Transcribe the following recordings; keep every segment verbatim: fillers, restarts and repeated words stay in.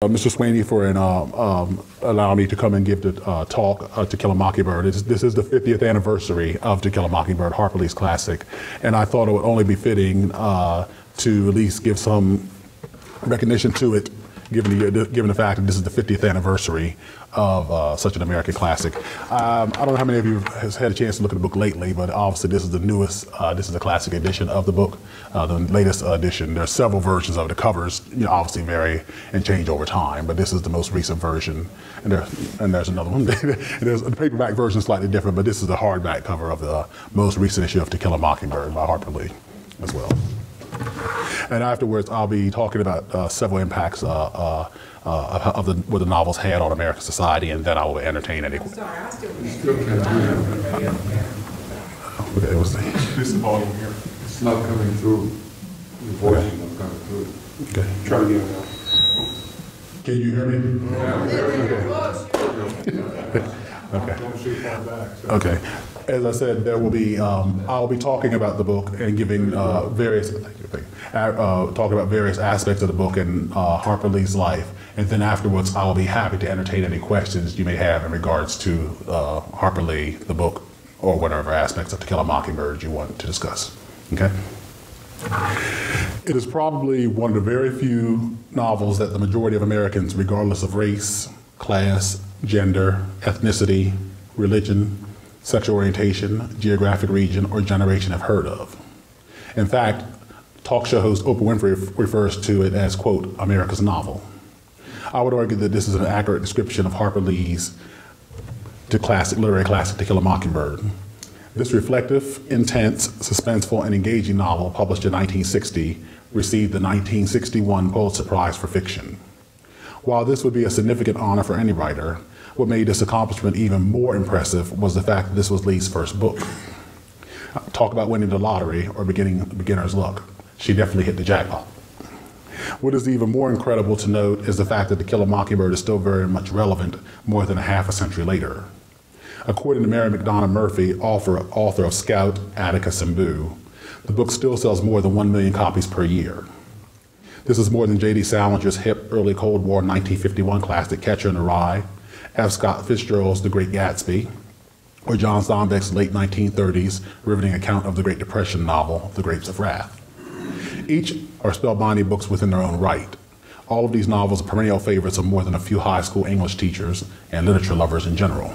Uh, Mister Sweeney for an, uh, um, allowing me to come and give the uh, talk uh, To Kill a Mockingbird. It's, this is the fiftieth anniversary of To Kill a Mockingbird, Harper Lee's classic, and I thought it would only be fitting uh, to at least give some recognition to it, given the, given the fact that this is the fiftieth anniversary of uh, such an American classic. Um, I don't know how many of you has had a chance to look at the book lately, but obviously this is the newest, uh, this is the classic edition of the book, uh, the latest edition. There are several versions of it. The covers, you know, obviously vary and change over time, but this is the most recent version. And, there, and there's another one. There's, the paperback version is slightly different, but this is the hardback cover of the most recent issue of To Kill a Mockingbird by Harper Lee as well. And afterwards, I'll be talking about uh, several impacts uh, uh, uh, of the, what the novels had on American society, and then I will entertain any. I'm sorry, I still can't. Okay, what's the? This is all here. It's not coming through. The voice is not coming through. Okay. Try to get it out. Can you hear me? Yeah. Okay. Okay. Okay. As I said, there will be, um, I'll be talking about the book and giving uh, various, thank you, thank you, uh, talking about various aspects of the book and uh, Harper Lee's life. And then afterwards, I will be happy to entertain any questions you may have in regards to uh, Harper Lee, the book, or whatever aspects of To Kill a Mockingbird you want to discuss, okay? It is probably one of the very few novels that the majority of Americans, regardless of race, class, gender, ethnicity, religion, sexual orientation, geographic region, or generation have heard of. In fact, talk show host Oprah Winfrey refers to it as, quote, America's novel. I would argue that this is an accurate description of Harper Lee's to classic, literary classic, To Kill a Mockingbird. This reflective, intense, suspenseful, and engaging novel, published in nineteen sixty, received the nineteen sixty-one Pulitzer Prize for Fiction. While this would be a significant honor for any writer, what made this accomplishment even more impressive was the fact that this was Lee's first book. Talk about winning the lottery or beginning beginner's luck. She definitely hit the jackpot. What is even more incredible to note is the fact that To Kill a Mockingbird is still very much relevant more than a half a century later. According to Mary McDonough Murphy, author, author of Scout, Atticus, and Boo, the book still sells more than one million copies per year. This is more than J D Salinger's hip early Cold War nineteen fifty-one classic, Catcher in the Rye, F. Scott Fitzgerald's The Great Gatsby, or John Steinbeck's late nineteen thirties riveting account of the Great Depression novel, The Grapes of Wrath. Each are spellbinding books within their own right. All of these novels are perennial favorites of more than a few high school English teachers and literature lovers in general.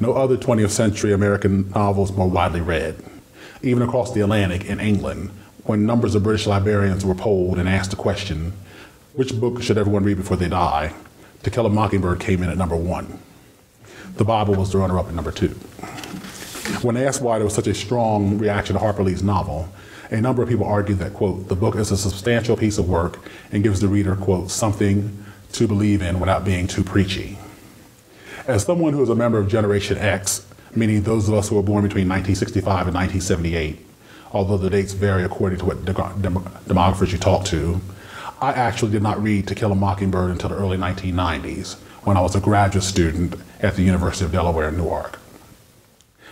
No other twentieth century American novels more widely read. Even across the Atlantic in England, when numbers of British librarians were polled and asked the question, which book should everyone read before they die? To Kill a Mockingbird came in at number one. The Bible was the runner-up at number two. When asked why there was such a strong reaction to Harper Lee's novel, a number of people argued that, quote, the book is a substantial piece of work and gives the reader, quote, something to believe in without being too preachy. As someone who is a member of Generation X, meaning those of us who were born between nineteen sixty-five and nineteen seventy-eight, although the dates vary according to what demographers you talk to, I actually did not read To Kill a Mockingbird until the early nineteen nineties, when I was a graduate student at the University of Delaware in Newark.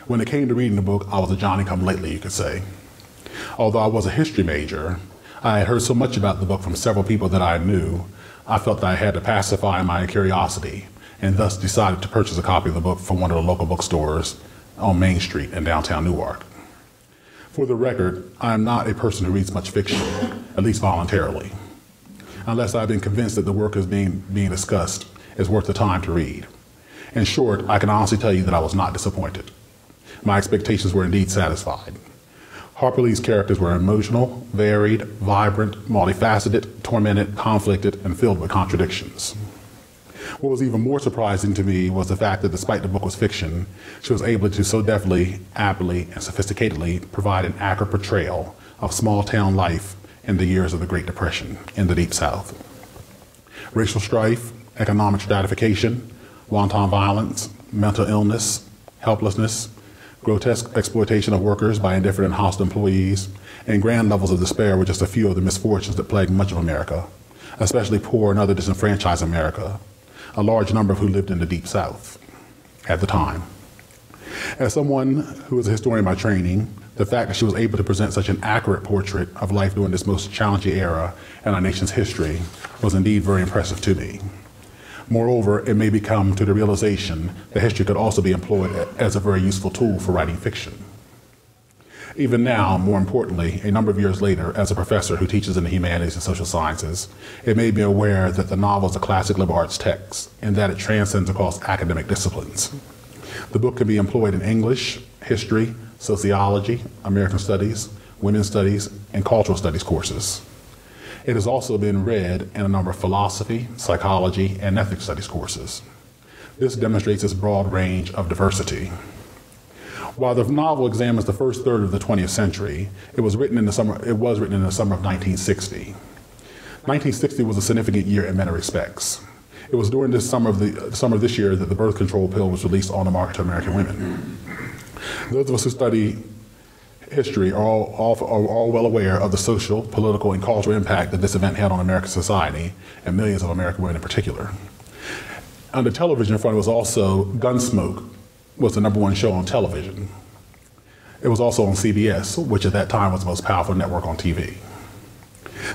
When it came to reading the book, I was a Johnny-come-lately, you could say. Although I was a history major, I had heard so much about the book from several people that I knew, I felt that I had to pacify my curiosity, and thus decided to purchase a copy of the book from one of the local bookstores on Main Street in downtown Newark. For the record, I am not a person who reads much fiction, at least voluntarily, unless I've been convinced that the work is being, being discussed is worth the time to read. In short, I can honestly tell you that I was not disappointed. My expectations were indeed satisfied. Harper Lee's characters were emotional, varied, vibrant, multifaceted, tormented, conflicted, and filled with contradictions. What was even more surprising to me was the fact that despite the book was fiction, she was able to so deftly, aptly, and sophisticatedly provide an accurate portrayal of small-town life in the years of the Great Depression in the Deep South. Racial strife, economic stratification, wanton violence, mental illness, helplessness, grotesque exploitation of workers by indifferent and hostile employees, and grand levels of despair were just a few of the misfortunes that plagued much of America, especially poor and other disenfranchised America, a large number of who lived in the Deep South at the time. As someone who is a historian by training, the fact that she was able to present such an accurate portrait of life during this most challenging era in our nation's history was indeed very impressive to me. Moreover, it may be come to the realization that history could also be employed as a very useful tool for writing fiction. Even now, more importantly, a number of years later, as a professor who teaches in the humanities and social sciences, it made me aware that the novel is a classic liberal arts text and that it transcends across academic disciplines. The book can be employed in English, history, sociology, American studies, women's studies, and cultural studies courses. It has also been read in a number of philosophy, psychology, and ethics studies courses. This demonstrates its broad range of diversity. While the novel examines the first third of the twentieth century, it was written in the summer, it was written in the summer of nineteen sixty. nineteen sixty was a significant year in many respects. It was during this summer of, the, summer of this year that the birth control pill was released on the market to American women. Those of us who study history are all, all, are all well aware of the social, political, and cultural impact that this event had on American society, and millions of American women in particular. Under television, in front of us also, Gunsmoke was the number one show on television. It was also on C B S, which at that time was the most powerful network on T V.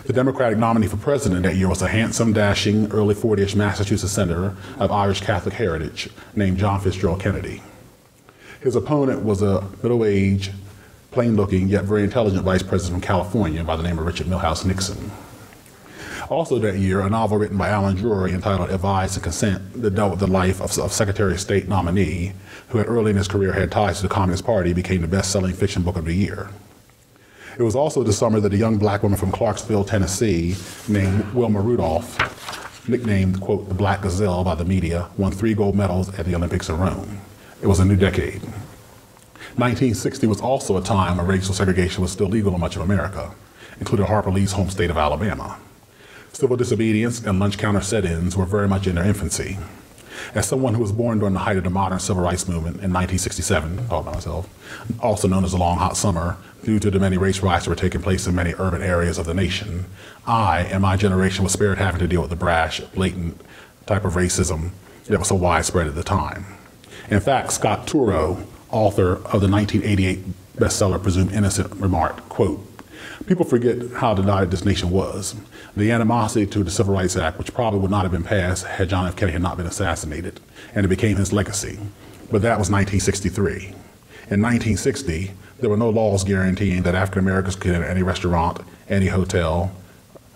The Democratic nominee for president that year was a handsome, dashing, early forty-ish Massachusetts senator of Irish Catholic heritage named John Fitzgerald Kennedy. His opponent was a middle-aged, plain-looking, yet very intelligent vice president from California by the name of Richard Milhouse Nixon. Also that year, a novel written by Alan Drury entitled Advice and Consent that dealt with the life of, of Secretary of State nominee, who had early in his career had ties to the Communist Party, became the best-selling fiction book of the year. It was also this summer that a young black woman from Clarksville, Tennessee, named Wilma Rudolph, nicknamed, quote, the Black Gazelle by the media, won three gold medals at the Olympics in Rome. It was a new decade. nineteen sixty was also a time when racial segregation was still legal in much of America, including Harper Lee's home state of Alabama. Civil disobedience and lunch counter sit-ins were very much in their infancy. As someone who was born during the height of the modern civil rights movement in nineteen sixty-seven, all by myself, also known as the Long Hot Summer, due to the many race riots that were taking place in many urban areas of the nation, I and my generation was spared having to deal with the brash, blatant type of racism that was so widespread at the time. In fact, Scott Turow, author of the nineteen eighty-eight bestseller Presumed Innocent, remarked, quote, people forget how divided this nation was. The animosity to the Civil Rights Act, which probably would not have been passed had John F. Kennedy not been assassinated, and it became his legacy. But that was nineteen sixty-three. In nineteen sixty, there were no laws guaranteeing that African Americans could enter any restaurant, any hotel,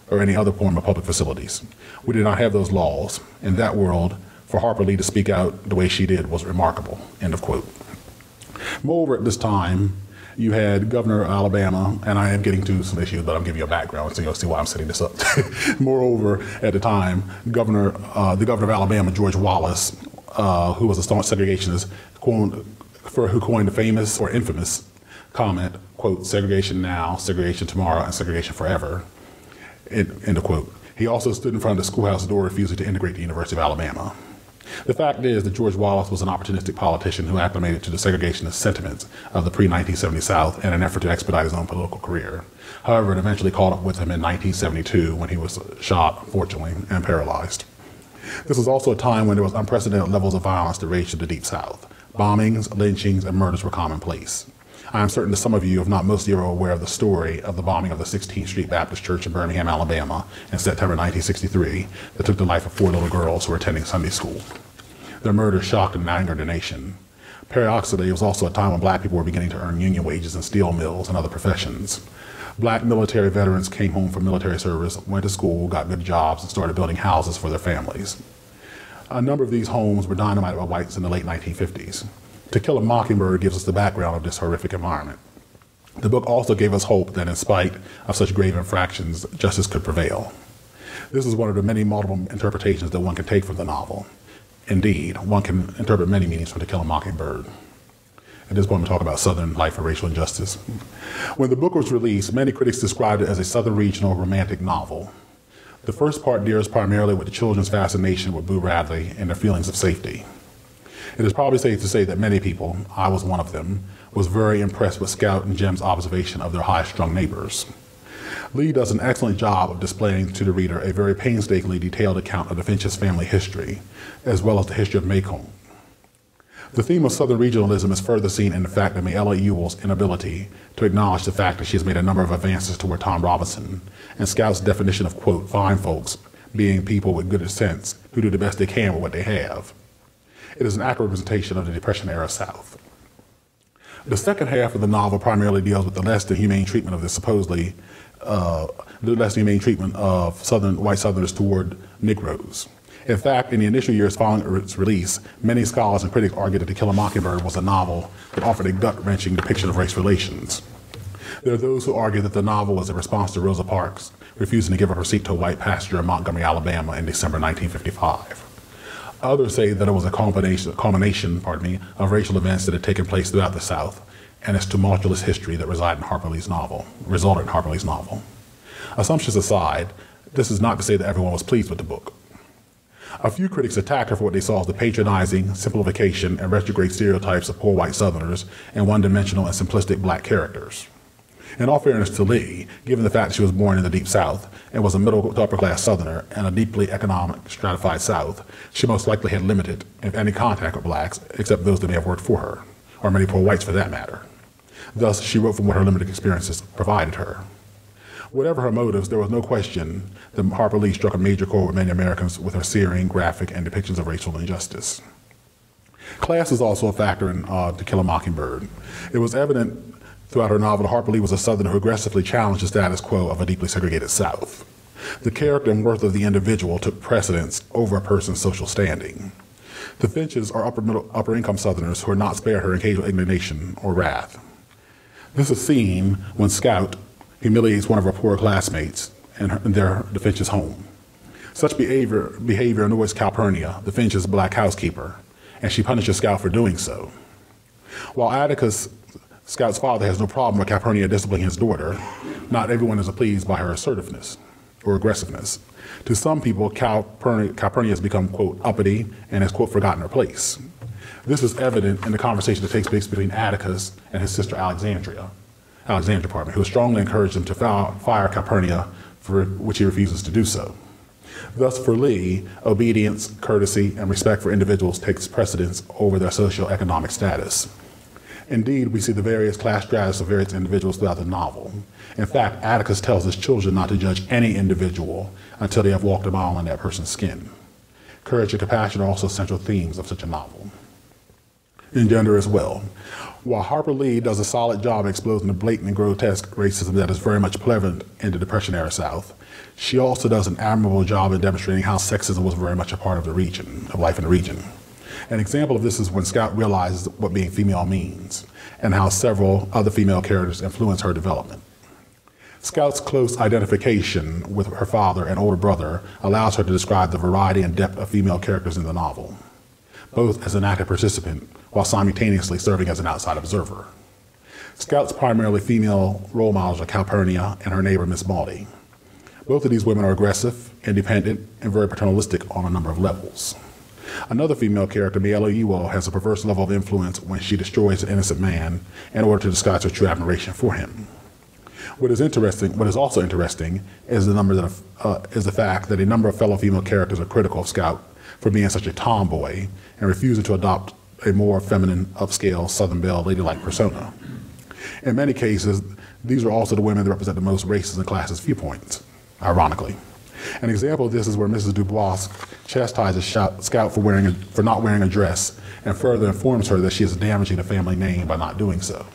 or any other form of public facilities. We did not have those laws. In that world, for Harper Lee to speak out the way she did was remarkable, end of quote. Moreover, at this time, you had Governor of Alabama, and I am getting to some issues, but I'll give you a background so you'll see why I'm setting this up. Moreover, at the time, Governor, uh, the Governor of Alabama, George Wallace, uh, who was a staunch segregationist, coined, for, who coined the famous or infamous comment, quote, segregation now, segregation tomorrow, and segregation forever, end, end of quote. He also stood in front of the schoolhouse door refusing to integrate the University of Alabama. The fact is that George Wallace was an opportunistic politician who acclimated to the segregationist sentiments of the pre nineteen seventy South in an effort to expedite his own political career. However, it eventually caught up with him in nineteen seventy-two when he was shot, unfortunately, and paralyzed. This was also a time when there was unprecedented levels of violence that raged in the Deep South. Bombings, lynchings, and murders were commonplace. I am certain that some of you, if not most of you, are aware of the story of the bombing of the sixteenth street Baptist Church in Birmingham, Alabama in September nineteen sixty-three that took the life of four little girls who were attending Sunday school. Their murder shocked and angered the nation. Paradoxically, it was also a time when black people were beginning to earn union wages in steel mills and other professions. Black military veterans came home from military service, went to school, got good jobs, and started building houses for their families. A number of these homes were dynamited by whites in the late nineteen fifties. To Kill a Mockingbird gives us the background of this horrific environment. The book also gave us hope that in spite of such grave infractions, justice could prevail. This is one of the many multiple interpretations that one can take from the novel. Indeed, one can interpret many meanings from To Kill a Mockingbird. At this point, we talk about Southern life and racial injustice. When the book was released, many critics described it as a Southern regional romantic novel. The first part deals primarily with the children's fascination with Boo Radley and their feelings of safety. It is probably safe to say that many people, I was one of them, was very impressed with Scout and Jem's observation of their high-strung neighbors. Lee does an excellent job of displaying to the reader a very painstakingly detailed account of the Finch's family history, as well as the history of Maycomb. The theme of Southern regionalism is further seen in the fact that Mayella Ewell's inability to acknowledge the fact that she has made a number of advances toward Tom Robinson, and Scout's definition of, quote, fine folks, being people with good sense who do the best they can with what they have. It is an accurate representation of the Depression-era South. The second half of the novel primarily deals with the less than humane treatment of the supposedly, uh, the less than humane treatment of Southern white Southerners toward Negroes. In fact, in the initial years following its release, many scholars and critics argued that To Kill a Mockingbird was a novel that offered a gut-wrenching depiction of race relations. There are those who argue that the novel was a response to Rosa Parks refusing to give up her seat to a white passenger in Montgomery, Alabama in December nineteen fifty-five. Others say that it was a culmination, culmination pardon me, of racial events that had taken place throughout the South and its tumultuous history that resided in Harper Lee's novel, resulted in Harper Lee's novel. Assumptions aside, this is not to say that everyone was pleased with the book. A few critics attacked her for what they saw as the patronizing, simplification, and retrograde stereotypes of poor white Southerners and one-dimensional and simplistic black characters. In all fairness to Lee, given the fact that she was born in the Deep South and was a middle to upper class Southerner in a deeply economic stratified South, she most likely had limited, if any, contact with blacks except those that may have worked for her, or many poor whites for that matter. Thus, she wrote from what her limited experiences provided her. Whatever her motives, there was no question that Harper Lee struck a major chord with many Americans with her searing, graphic, and depictions of racial injustice. Class is also a factor in uh, To Kill a Mockingbird. It was evident throughout her novel, Harper Lee was a Southerner who aggressively challenged the status quo of a deeply segregated South. The character and worth of the individual took precedence over a person's social standing. The Finches are upper middle, upper income Southerners who are not spared her occasional indignation or wrath. This is seen when Scout humiliates one of her poor classmates in, her, in their, the Finch's home. Such behavior, behavior annoys Calpurnia, the Finch's black housekeeper, and she punishes Scout for doing so. While Atticus, Scout's father, has no problem with Calpurnia disciplining his daughter, not everyone is pleased by her assertiveness or aggressiveness. To some people, Calpurnia, Calpurnia has become, quote, uppity and has, quote, forgotten her place. This is evident in the conversation that takes place between Atticus and his sister Alexandria, Alexandria, pardon, who strongly encouraged him to fire Calpurnia, for which he refuses to do so. Thus, for Lee, obedience, courtesy, and respect for individuals takes precedence over their socioeconomic status. Indeed, we see the various class stratus of various individuals throughout the novel. In fact, Atticus tells his children not to judge any individual until they have walked a mile in that person's skin. Courage and compassion are also central themes of such a novel. In gender as well. While Harper Lee does a solid job exposing the blatant and grotesque racism that is very much prevalent in the Depression-era South, she also does an admirable job in demonstrating how sexism was very much a part of the region, of life in the region. An example of this is when Scout realizes what being female means and how several other female characters influence her development. Scout's close identification with her father and older brother allows her to describe the variety and depth of female characters in the novel, both as an active participant while simultaneously serving as an outside observer. Scout's primarily female role models are Calpurnia and her neighbor, Miss Baldy. Both of these women are aggressive, independent, and very paternalistic on a number of levels. Another female character, Mary Ewell, has a perverse level of influence when she destroys an innocent man in order to disguise her true admiration for him. What is interesting, what is also interesting, is the number that uh, is the fact that a number of fellow female characters are critical of Scout for being such a tomboy and refusing to adopt a more feminine, upscale, Southern belle, ladylike persona. In many cases, these are also the women that represent the most racist and classist viewpoints, ironically. An example of this is where Missus Dubois chastises Scout for, wearing a, for not wearing a dress and further informs her that she is damaging the family name by not doing so,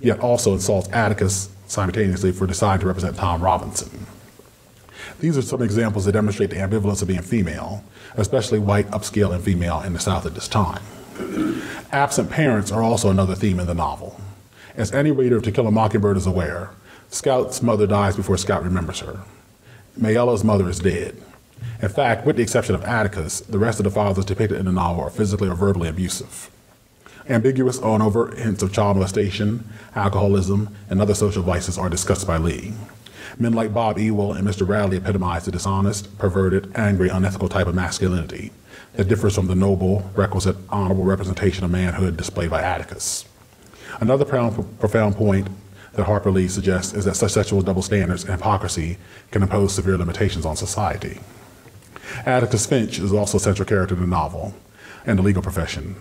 yet also insults Atticus simultaneously for deciding to represent Tom Robinson. These are some examples that demonstrate the ambivalence of being female, especially white, upscale, and female in the South at this time. Absent parents are also another theme in the novel. As any reader of To Kill a Mockingbird is aware, Scout's mother dies before Scout remembers her. Mayella's mother is dead. In fact, with the exception of Atticus, the rest of the fathers depicted in the novel are physically or verbally abusive. Ambiguous or overt hints of child molestation, alcoholism, and other social vices are discussed by Lee. Men like Bob Ewell and Mister Radley epitomize the dishonest, perverted, angry, unethical type of masculinity that differs from the noble, requisite, honorable representation of manhood displayed by Atticus. Another profound point that Harper Lee suggests is that such sexual double standards and hypocrisy can impose severe limitations on society. Atticus Finch is also a central character in the novel and the legal profession.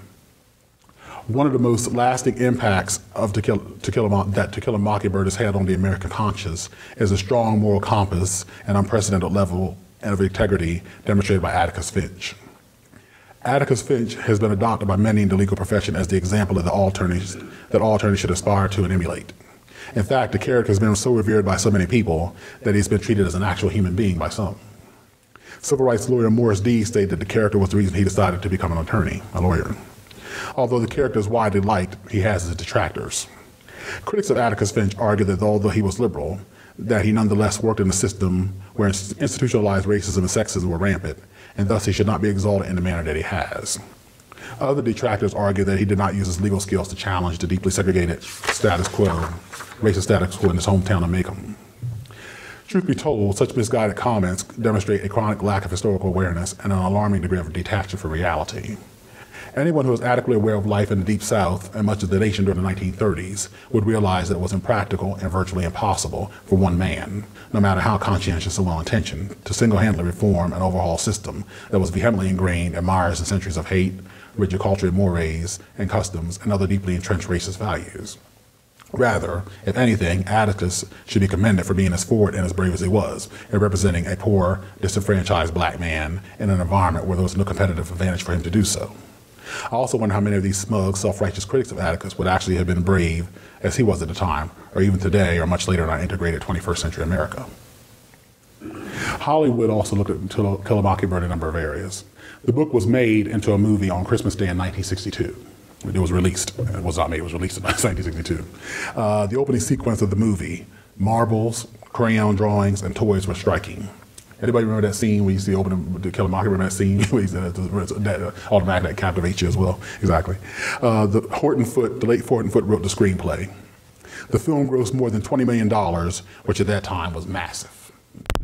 One of the most lasting impacts of to kill, to kill a, that To Kill a Mockingbird has had on the American conscience is a strong moral compass and unprecedented level of integrity demonstrated by Atticus Finch. Atticus Finch has been adopted by many in the legal profession as the example of the all attorneys, that all attorneys should aspire to and emulate. In fact, the character has been so revered by so many people that he's been treated as an actual human being by some. Civil rights lawyer Morris Dee stated that the character was the reason he decided to become an attorney, a lawyer. Although the character is widely liked, he has his detractors. Critics of Atticus Finch argue that although he was liberal, that he nonetheless worked in a system where institutionalized racism and sexism were rampant, and thus he should not be exalted in the manner that he has. Other detractors argue that he did not use his legal skills to challenge the deeply segregated status quo, racist status quo in his hometown of Maycomb. Truth be told, such misguided comments demonstrate a chronic lack of historical awareness and an alarming degree of detachment from reality. Anyone who was adequately aware of life in the Deep South and much of the nation during the nineteen thirties would realize that it was impractical and virtually impossible for one man, no matter how conscientious and well-intentioned, to single-handedly reform and overhaul a system that was vehemently ingrained in myriads and centuries of hate, rigid cultural mores and customs, and other deeply entrenched racist values. Rather, if anything, Atticus should be commended for being as forward and as brave as he was in representing a poor, disenfranchised black man in an environment where there was no competitive advantage for him to do so. I also wonder how many of these smug, self-righteous critics of Atticus would actually have been brave as he was at the time, or even today, or much later in our integrated twenty-first century America. Hollywood also looked at To Kill a Mockingbird in a number of areas. The book was made into a movie on Christmas Day in nineteen sixty-two. It was released. It was not made. It was released in nineteen sixty-two. Uh, the opening sequence of the movie, marbles, crayon drawings, and toys were striking. Anybody remember that scene where you see the opening To Kill a Mockingbird? Remember that scene where he's uh, that uh, automatic that captivates you as well? Exactly. Uh, the Horton Foote, the late Horton Foote, wrote the screenplay. The film grossed more than twenty million dollars, which at that time was massive.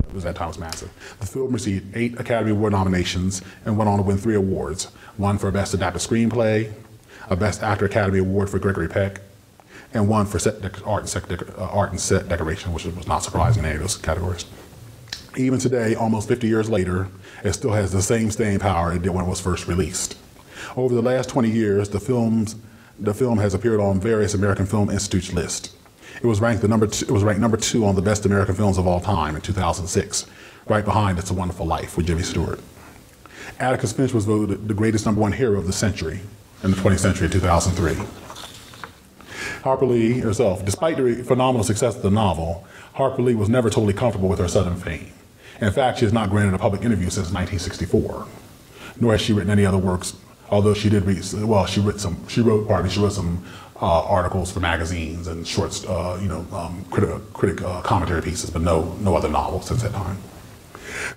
It was that time was massive. The film received eight Academy Award nominations and went on to win three awards: one for Best Adapted Screenplay, a Best Actor Academy Award for Gregory Peck, and one for set art, and set uh, art and set decoration, which was not surprising in any of those categories. Even today, almost fifty years later, it still has the same staying power it did when it was first released. Over the last twenty years, the, films, the film has appeared on various American Film Institute's list. It was ranked the number two, it was ranked number two on the best American films of all time in two thousand six, right behind It's a Wonderful Life with Jimmy Stewart. Atticus Finch was voted the greatest number one hero of the century in the twentieth century in two thousand three. Harper Lee herself, despite the phenomenal success of the novel, Harper Lee was never totally comfortable with her sudden fame. In fact, she has not granted a public interview since nineteen sixty-four, nor has she written any other works, although she did read, well, she wrote some, she wrote, pardon me, she wrote some uh, articles for magazines and shorts, uh, you know, um, critic, critic uh, commentary pieces, but no, no other novels since that time.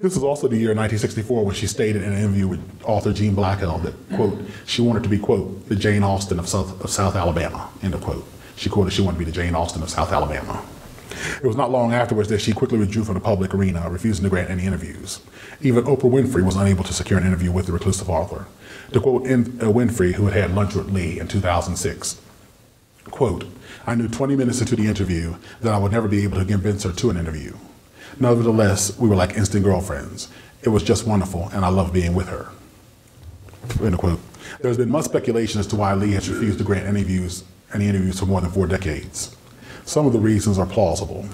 This was also the year nineteen sixty-four when she stated in an interview with author Jean Blackwell that, quote, she wanted to be, quote, the Jane Austen of South, of South Alabama, end of quote. She quoted she wanted to be the Jane Austen of South Alabama. It was not long afterwards that she quickly withdrew from the public arena, refusing to grant any interviews. Even Oprah Winfrey was unable to secure an interview with the reclusive author. To quote Winfrey, who had had lunch with Lee in two thousand six, quote, I knew twenty minutes into the interview that I would never be able to convince her to an interview. Nevertheless, we were like instant girlfriends. It was just wonderful, and I loved being with her, end of quote. There's been much speculation as to why Lee has refused to grant any interviews, any interviews for more than four decades. Some of the reasons are plausible.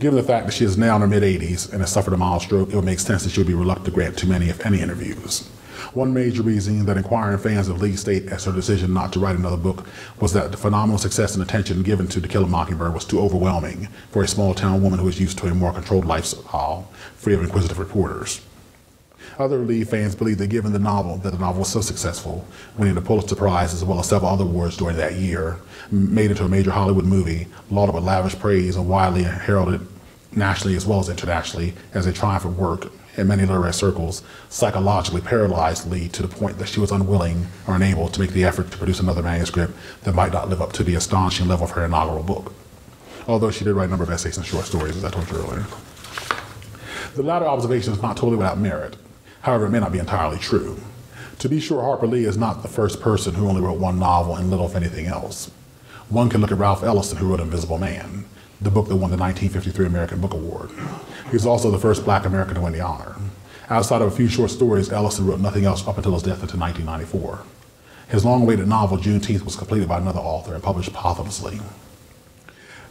Given the fact that she is now in her mid eighties and has suffered a mild stroke, it would make sense that she would be reluctant to grant too many, if any, interviews. One major reason that inquiring fans of Lee state as her decision not to write another book was that the phenomenal success and attention given to To Kill a Mockingbird was too overwhelming for a small-town woman who is used to a more controlled lifestyle, free of inquisitive reporters. Other Lee fans believe that given the novel, that the novel was so successful, winning the Pulitzer Prize as well as several other awards during that year, made into a major Hollywood movie, lauded with lavish praise and widely heralded nationally as well as internationally as a triumph of work in many literary circles, psychologically paralyzed Lee to the point that she was unwilling or unable to make the effort to produce another manuscript that might not live up to the astonishing level of her inaugural book. Although she did write a number of essays and short stories, as I told you earlier. The latter observation is not totally without merit. However, it may not be entirely true. To be sure, Harper Lee is not the first person who only wrote one novel and little if anything else. One can look at Ralph Ellison, who wrote Invisible Man, the book that won the nineteen fifty-three American Book Award. He was also the first black American to win the honor. Outside of a few short stories, Ellison wrote nothing else up until his death until nineteen ninety-four. His long-awaited novel, Juneteenth, was completed by another author and published posthumously.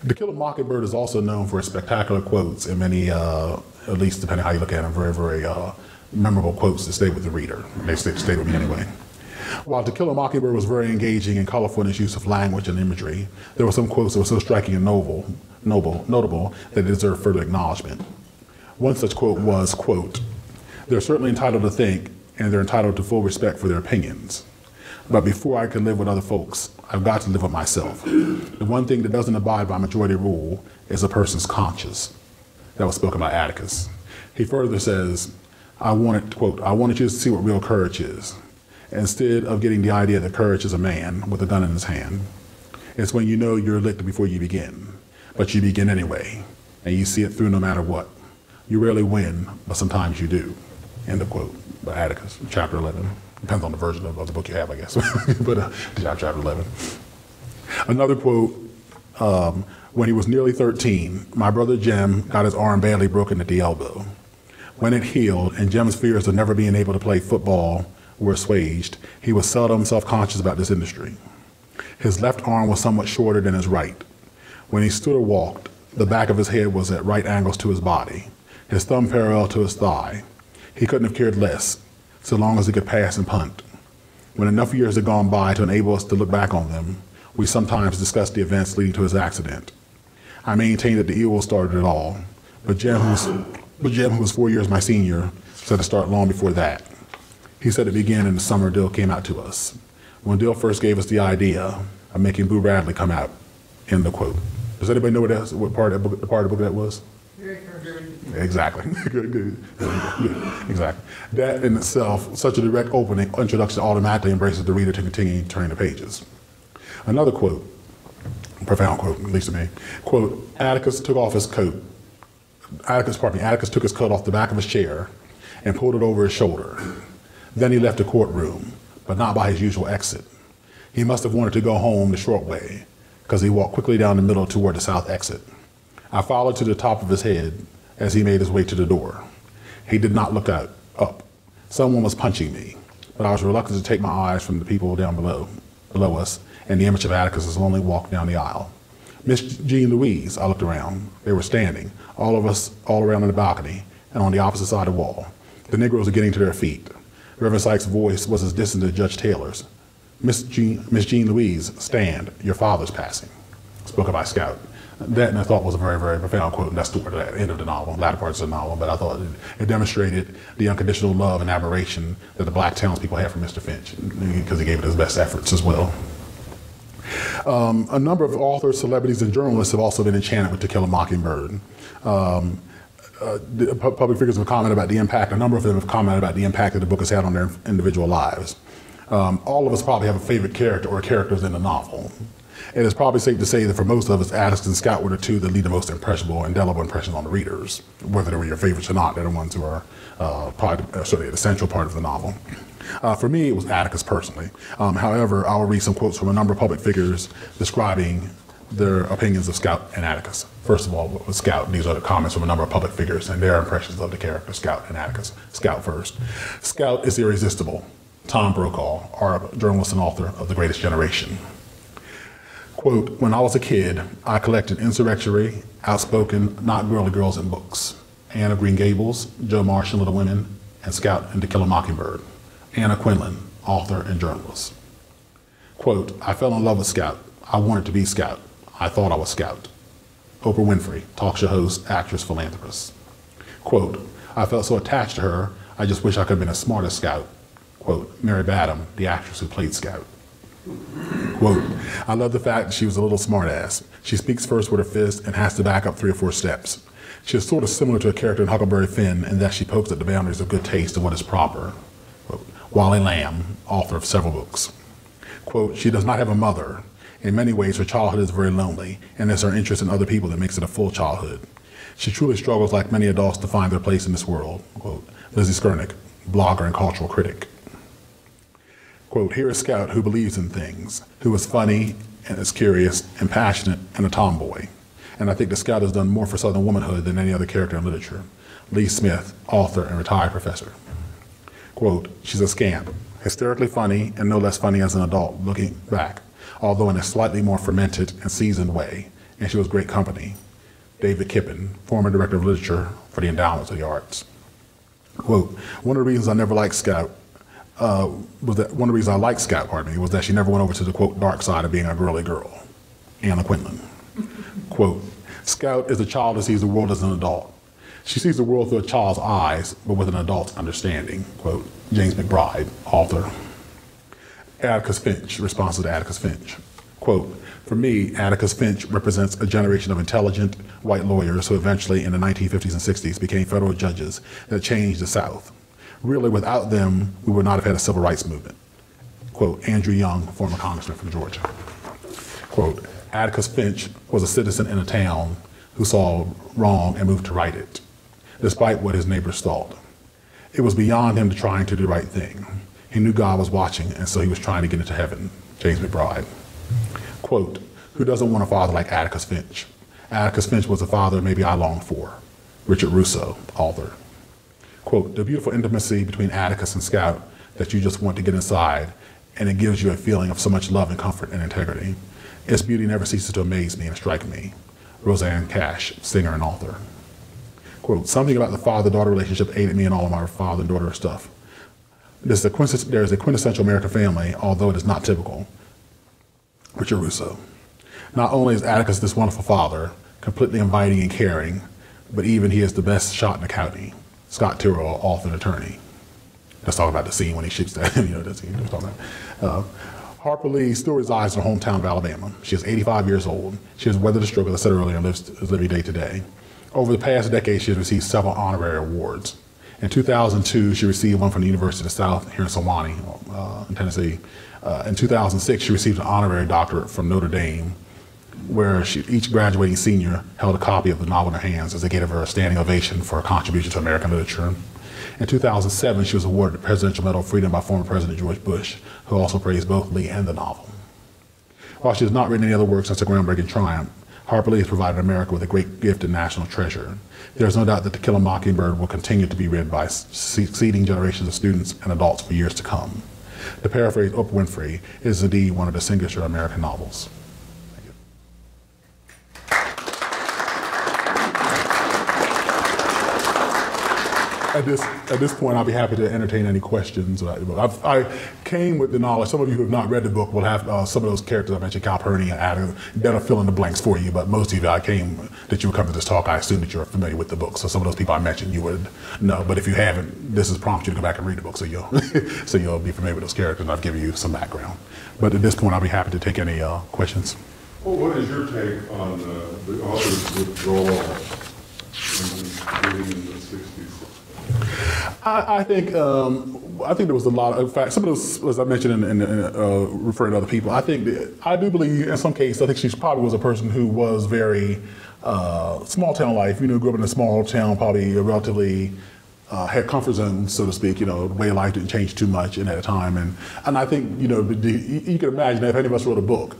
To Kill a Mockingbird is also known for spectacular quotes and many, uh, at least depending on how you look at them, very, very uh, memorable quotes that stay with the reader. They stay, stay with me anyway. While To Kill a Mockingbird was very engaging and colorful in its use of language and imagery, there were some quotes that were so striking and noble, noble, notable that it deserved further acknowledgement. One such quote was, quote, "They're certainly entitled to think, and they're entitled to full respect for their opinions. But before I can live with other folks, I've got to live with myself. The one thing that doesn't abide by majority rule is a person's conscience." That was spoken by Atticus. He further says, I wanted, quote, I wanted you to see what real courage is. Instead of getting the idea that courage is a man with a gun in his hand, it's when you know you're licked before you begin, but you begin anyway, and you see it through no matter what. You rarely win, but sometimes you do. End of quote by Atticus, chapter eleven. Depends on the version of, of the book you have, I guess. But uh, chapter eleven. Another quote, um, when he was nearly thirteen, my brother Jem got his arm badly broken at the elbow. When it healed and Jem's fears of never being able to play football were assuaged, he was seldom self-conscious about this industry. His left arm was somewhat shorter than his right. When he stood or walked, the back of his head was at right angles to his body, his thumb parallel to his thigh. He couldn't have cared less, so long as he could pass and punt. When enough years had gone by to enable us to look back on them, we sometimes discussed the events leading to his accident. I maintained that the evil started it all, but Jem, who was, but Jem, who was four years my senior, said to start long before that. He said it began in the summer Dill came out to us, when Dill first gave us the idea of making Boo Radley come out, end the quote. Does anybody know what, that, what part, of book, the part of the book that was? Exactly. Good, good. Exactly. That in itself, such a direct opening, introduction automatically embraces the reader to continue turning the pages. Another quote, profound quote, at least to me, quote, Atticus took off his coat. Atticus, pardon me, Atticus took his coat off the back of his chair and pulled it over his shoulder. Then he left the courtroom, but not by his usual exit. He must have wanted to go home the short way, because he walked quickly down the middle toward the south exit. I followed to the top of his head as he made his way to the door. He did not look out, up. Someone was punching me, but I was reluctant to take my eyes from the people down below, below us and the image of Atticus's lonely walk down the aisle. Miss Jean Louise, I looked around. They were standing, all of us all around on the balcony and on the opposite side of the wall. The Negroes were getting to their feet. Reverend Sykes' voice was as distant as Judge Taylor's. Miss Jean, Miss Jean Louise, stand, your father's passing. Spoken by Scout. That, and I thought, was a very, very profound quote, and that's toward the end of the novel, latter parts of the novel, but I thought it, it demonstrated the unconditional love and admiration that the black townspeople had for Mister Finch, because he gave it his best efforts as well. Um, a number of authors, celebrities, and journalists have also been enchanted with To Kill a Mockingbird. Um, uh, the, pu public figures have commented about the impact, a number of them have commented about the impact that the book has had on their individual lives. Um, all of us probably have a favorite character or characters in the novel. It is probably safe to say that for most of us, Atticus and Scout were the two that leave the most impressionable, indelible impressions on the readers. Whether they were your favorites or not, they're the ones who are uh, probably uh, certainly an essential part of the novel. Uh, for me, it was Atticus personally. Um, however, I will read some quotes from a number of public figures describing their opinions of Scout and Atticus. First of all, with Scout, these are the comments from a number of public figures and their impressions of the character Scout and Atticus. Scout first. Scout is irresistible. Tom Brokaw, our journalist and author of The Greatest Generation. Quote, when I was a kid, I collected insurrectionary, outspoken, not girly girls in books. Anne of Green Gables, Jo Marsh and Little Women, and Scout and To Kill a Mockingbird. Anna Quindlen, author and journalist. Quote, I fell in love with Scout. I wanted to be Scout. I thought I was Scout. Oprah Winfrey, talk show host, actress, philanthropist. Quote, I felt so attached to her, I just wish I could have been as smart as Scout. Quote, Mary Badham, the actress who played Scout. Quote, I love the fact that she was a little smartass. She speaks first with her fist and has to back up three or four steps. She is sort of similar to a character in Huckleberry Finn in that she pokes at the boundaries of good taste and what is proper. Quote, Wally Lamb, author of several books. Quote, she does not have a mother. In many ways, her childhood is very lonely, and it's her interest in other people that makes it a full childhood. She truly struggles like many adults to find their place in this world. Quote, Lizzie Skernick, blogger and cultural critic. Quote, here is Scout who believes in things, who is funny and is curious and passionate and a tomboy. And I think that Scout has done more for Southern womanhood than any other character in literature. Lee Smith, author and retired professor. Quote, she's a scamp, hysterically funny and no less funny as an adult looking back, although in a slightly more fermented and seasoned way, and she was great company. David Kippen, former director of literature for the Endowments of the Arts. Quote, one of the reasons I never liked Scout, uh, was that one of the reasons I liked Scout, pardon me, was that she never went over to the, quote, dark side of being a girly girl. Anna Quindlen. Quote, Scout is a child that sees the world as an adult. She sees the world through a child's eyes, but with an adult's understanding. Quote, James McBride, author. Atticus Finch, responses to Atticus Finch. Quote, for me, Atticus Finch represents a generation of intelligent white lawyers who eventually, in the nineteen fifties and sixties, became federal judges that changed the South. Really, without them, we would not have had a civil rights movement. Quote, Andrew Young, former congressman from Georgia. Quote, Atticus Finch was a citizen in a town who saw wrong and moved to right it, despite what his neighbors thought. It was beyond him to trying to do the right thing. He knew God was watching, and so he was trying to get into heaven. James McBride. Quote, who doesn't want a father like Atticus Finch? Atticus Finch was a father maybe I longed for. Richard Russo, author. Quote, the beautiful intimacy between Atticus and Scout that you just want to get inside, and it gives you a feeling of so much love and comfort and integrity. Its beauty never ceases to amaze me and strike me. Roseanne Cash, singer and author. Quote, something about the father-daughter relationship aided me in all of my father and daughter stuff. This is a there is a quintessential American family, although it is not typical. Richard Russo. Not only is Atticus this wonderful father, completely inviting and caring, but even he is the best shot in the county. Scott Tyrrell, author and attorney. Let's talk about the scene when he shoots that, you know, that scene we're talking about. Uh, Harper Lee still resides in her hometown of Alabama. She is eighty-five years old. She has weathered the struggle, as I said earlier, and lives, lives every day today. Over the past decade, she has received several honorary awards. In two thousand two, she received one from the University of the South here in Sewanee, uh, in Tennessee. Uh, in two thousand six, she received an honorary doctorate from Notre Dame, where she, each graduating senior held a copy of the novel in her hands as they gave her a standing ovation for her contribution to American literature. In two thousand seven, she was awarded the Presidential Medal of Freedom by former President George Bush, who also praised both Lee and the novel. While she has not written any other work since her groundbreaking triumph, Harper Lee has provided America with a great gift and national treasure. There is no doubt that To Kill a Mockingbird will continue to be read by succeeding generations of students and adults for years to come. To paraphrase Oprah Winfrey, it is indeed one of the signature American novels. Thank you. At this, at this point, I'll be happy to entertain any questions about the book. I've, I came with the knowledge, some of you who have not read the book will have uh, some of those characters I mentioned, Calpurnia, Adam, that'll fill in the blanks for you, but most of you I came that you would come to this talk, I assume that you're familiar with the book, so some of those people I mentioned you would know, but if you haven't, this has prompted you to go back and read the book, so you'll, so you'll be familiar with those characters, and I've given you some background. But at this point, I'll be happy to take any uh, questions. Well, what is your take on uh, the author's withdrawal in the sixties? I, I think um, I think there was a lot of, in fact, some of those, as I mentioned in, in, in uh, referring to other people, I think that, I do believe in some cases, I think she probably was a person who was very uh, small town life, you know, grew up in a small town, probably a relatively uh, had comfort zone, so to speak, you know, the way of life didn't change too much in that time. And, and I think, you know, you can imagine that if any of us wrote a book,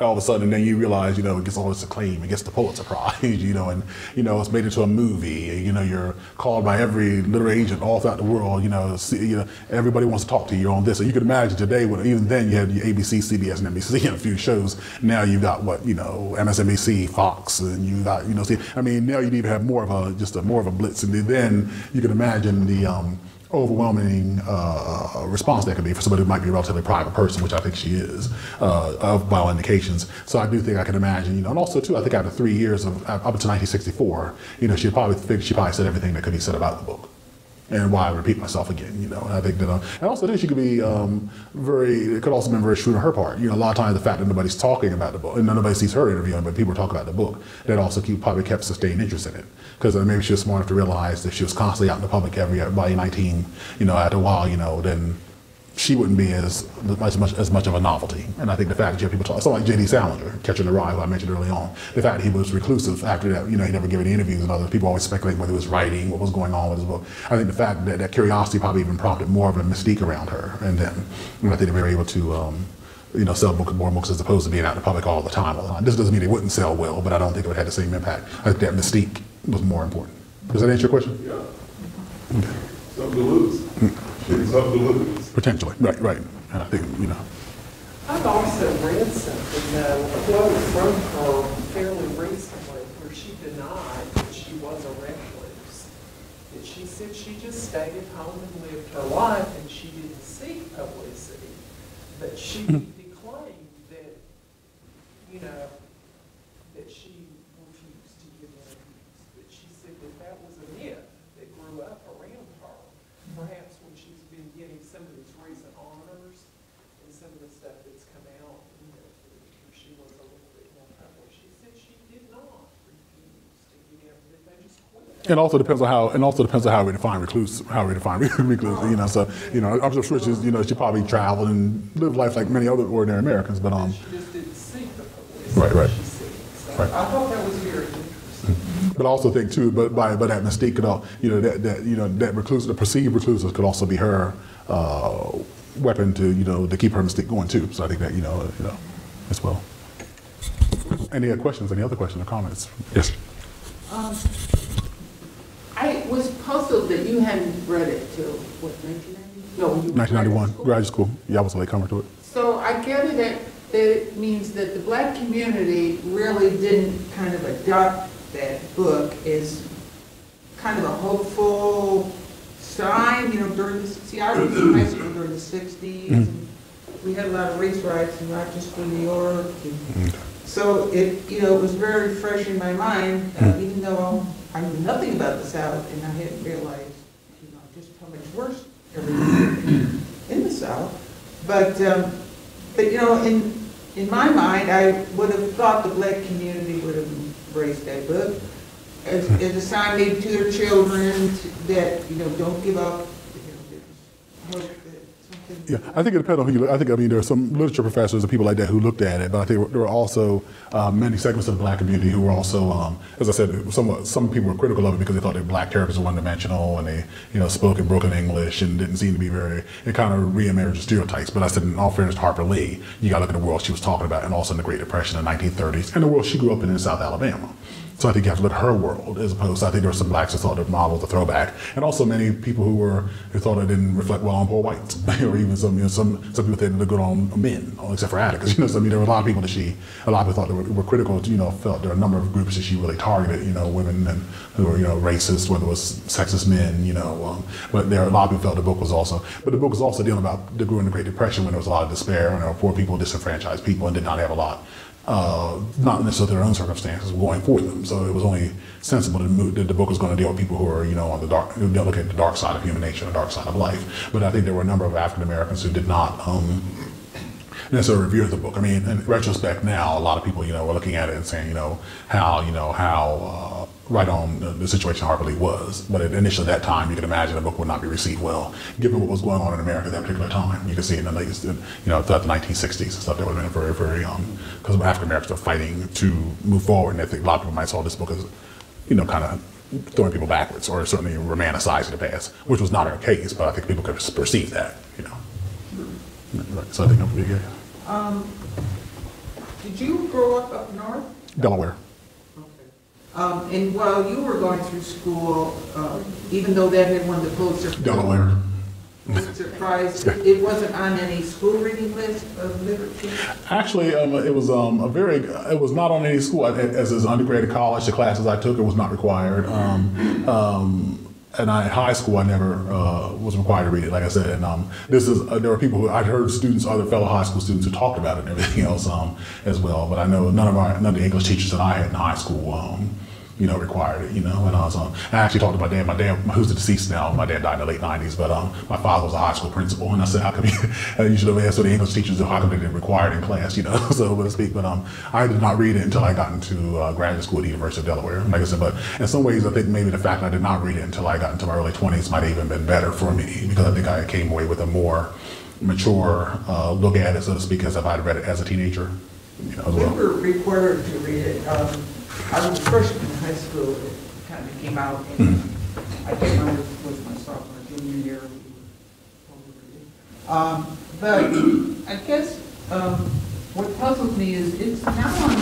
all of a sudden, and then you realize, you know, it gets all this acclaim, it gets the Pulitzer Prize, you know, and, you know, it's made into a movie, you know, you're called by every literary agent all throughout the world, you know, see, you know, everybody wants to talk to you on this. So you can imagine today, when, even then, you had A B C, C B S, and N B C in a few shows. Now you've got, what, you know, M S N B C, Fox, and you got, you know, see, I mean, now you'd even have more of a, just a, more of a blitz, and then you can imagine the, um, overwhelming uh, response that could be for somebody who might be a relatively private person, which I think she is, uh, of by all indications. So I do think I can imagine, you know, and also too, I think after three years of up until nineteen sixty-four, you know, she probably figured she probably said everything that could be said about the book, and why I repeat myself again, you know. And I think that, uh, and also I think she could be um, very. It could also be very shrewd on her part. You know, a lot of times the fact that nobody's talking about the book, and nobody sees her interviewing, but people are talking about the book, that also keep, probably kept sustained interest in it. Because maybe she was smart enough to realize that she was constantly out in the public every by nineteen, you know, after a while, you know, then she wouldn't be as much, much as much of a novelty. And I think the fact that you have people talk, someone like J D Salinger, Catcher in the Rye, who I mentioned early on, the fact that he was reclusive after that, you know, he never gave any interviews, and other people always speculating whether he was writing, what was going on with his book. I think the fact that that curiosity probably even prompted more of a mystique around her, and then and I think they were able to, um, you know, sell books, more books as opposed to being out in the public all the time. This doesn't mean they wouldn't sell well, but I don't think it would have the same impact. I think that mystique was more important. Does that answer your question? Yeah. Okay. Something to lose. Mm-hmm. Something to lose. Potentially, right, right. And I think, you know. I've also read something, though, a quote from her fairly recently where she denied that she was a recluse, that she said she just stayed at home and lived her life and she didn't seek publicity, but she declaimed that, you know, that she refused to give interviews, that she said that that was a myth that grew up around her. Perhaps when she's been getting some of these recent honors and some of the stuff that's come out, you know, she was a little bit more public. She said she did not refuse to give interviews. They just quit. And also depends on how, and also depends on how we define recluse, how we define recluse, you know, so, you know, I'm sure she's, you know, she probably traveled and lived life like many other ordinary Americans, but, um. She just didn't seek the publicity. Right, right. Right. I thought that was very interesting. But I also think too, but by but that mystique could all, you know, that that you know that recluse, the perceived recluses could also be her uh, weapon to you know to keep her mystique going too. So I think that you know you know as well. Any other questions? Any other questions or comments? Yes. Um, I was puzzled that you hadn't read it till what nineteen ninety? No, nineteen ninety-one graduate school. Yeah, I was a latecomer to it. So I gather that. It means that the black community really didn't kind of adopt that book as kind of a hopeful sign, you know, during the, see, I was in high school during the sixties, and we had a lot of race riots in Rochester, New York, and so it, you know, it was very fresh in my mind, uh, even though I knew nothing about the South, and I hadn't realized, you know, just how much worse everything in the South, but, um, But you know, in in my mind, I would have thought the black community would have embraced that book as, as a sign maybe to their children to, that you know don't give up. You know, yeah, I think it depends on who you look. I think I mean there are some literature professors and people like that who looked at it, but I think there were also uh, many segments of the black community who were also, um, as I said, somewhat some people were critical of it because they thought that black characters were one-dimensional and they you know spoke in broken English and didn't seem to be very. It kind of re-emerged stereotypes. But I said, in all fairness, to Harper Lee, you got to look at the world she was talking about, and also in the Great Depression in the nineteen thirties and the world she grew up in in South Alabama. So I think you have to look at her world as opposed to, I think there were some blacks who thought the model was a throwback. And also many people who were, who thought it didn't reflect well on poor whites. Or even some, you know, some, some people think it looked good on men, except for Atticus. You know, so I mean, there were a lot of people that she, a lot of people thought that were, were critical, you know, felt there were a number of groups that she really targeted, you know, women and who were, you know, racist, whether it was sexist men, you know. Um, but there, a lot of people felt the book was also, but the book was also dealing about the during the Great Depression when there was a lot of despair and there were poor people, disenfranchised people, and did not have a lot. Uh, not necessarily their own circumstances going for them, so it was only sensible that the book was going to deal with people who are, you know, on the dark, who dealt with the dark side of human nature, the dark side of life. But I think there were a number of African Americans who did not um, necessarily revere the book. I mean, in retrospect, now a lot of people, you know, were looking at it and saying, you know, how, you know, how. Uh, right on the, the situation Harper Lee was. But at initially that time, you can imagine the book would not be received well, given what was going on in America at that particular time. You can see in the latest, you know, throughout the nineteen sixties and stuff, that would have been very, very, um, because African Americans are fighting to move forward. And I think a lot of people might saw this book as, you know, kind of throwing people backwards or certainly romanticizing the past, which was not our case, but I think people could perceive that, you know. Right, so I think I'm pretty good. Um, did you grow up up north? Delaware. Um, and while you were going through school, uh, even though that had won the Pulitzer Delaware Pulitzer Prize, yeah. It wasn't on any school reading list of literature. Actually, um, it was um, a very. It was not on any school. As an undergrad at college, the classes I took, it was not required. Um, um, And I, in high school, I never uh, was required to read it, like I said. And um, this is uh, there are people who I'd heard students, other fellow high school students, who talked about it and everything else um, as well. But I know none of our none of the English teachers that I had in high school, um, you know, required it. You know, and I was um, I actually talked to my dad. My dad, who's deceased now, my dad died in the late nineties. But um, my father was a high school principal, and I said, how come you, you should have asked for the English teachers how come they didn't require it in class? You know, so to speak. But um, I did not read it until I got into uh, graduate school at the University of Delaware. Like I said, but in some ways, I think maybe the fact that I did not read it until I got into my early twenties might have even been better for me because I think I came away with a more mature uh, look at it, so to speak, as if I'd read it as a teenager. You know, as well. We were required to read it. Um, I was a freshman in high school, it kind of came out, and mm-hmm. I think I was, was my sophomore, junior year. Um, but I guess um, what puzzles me is it's now on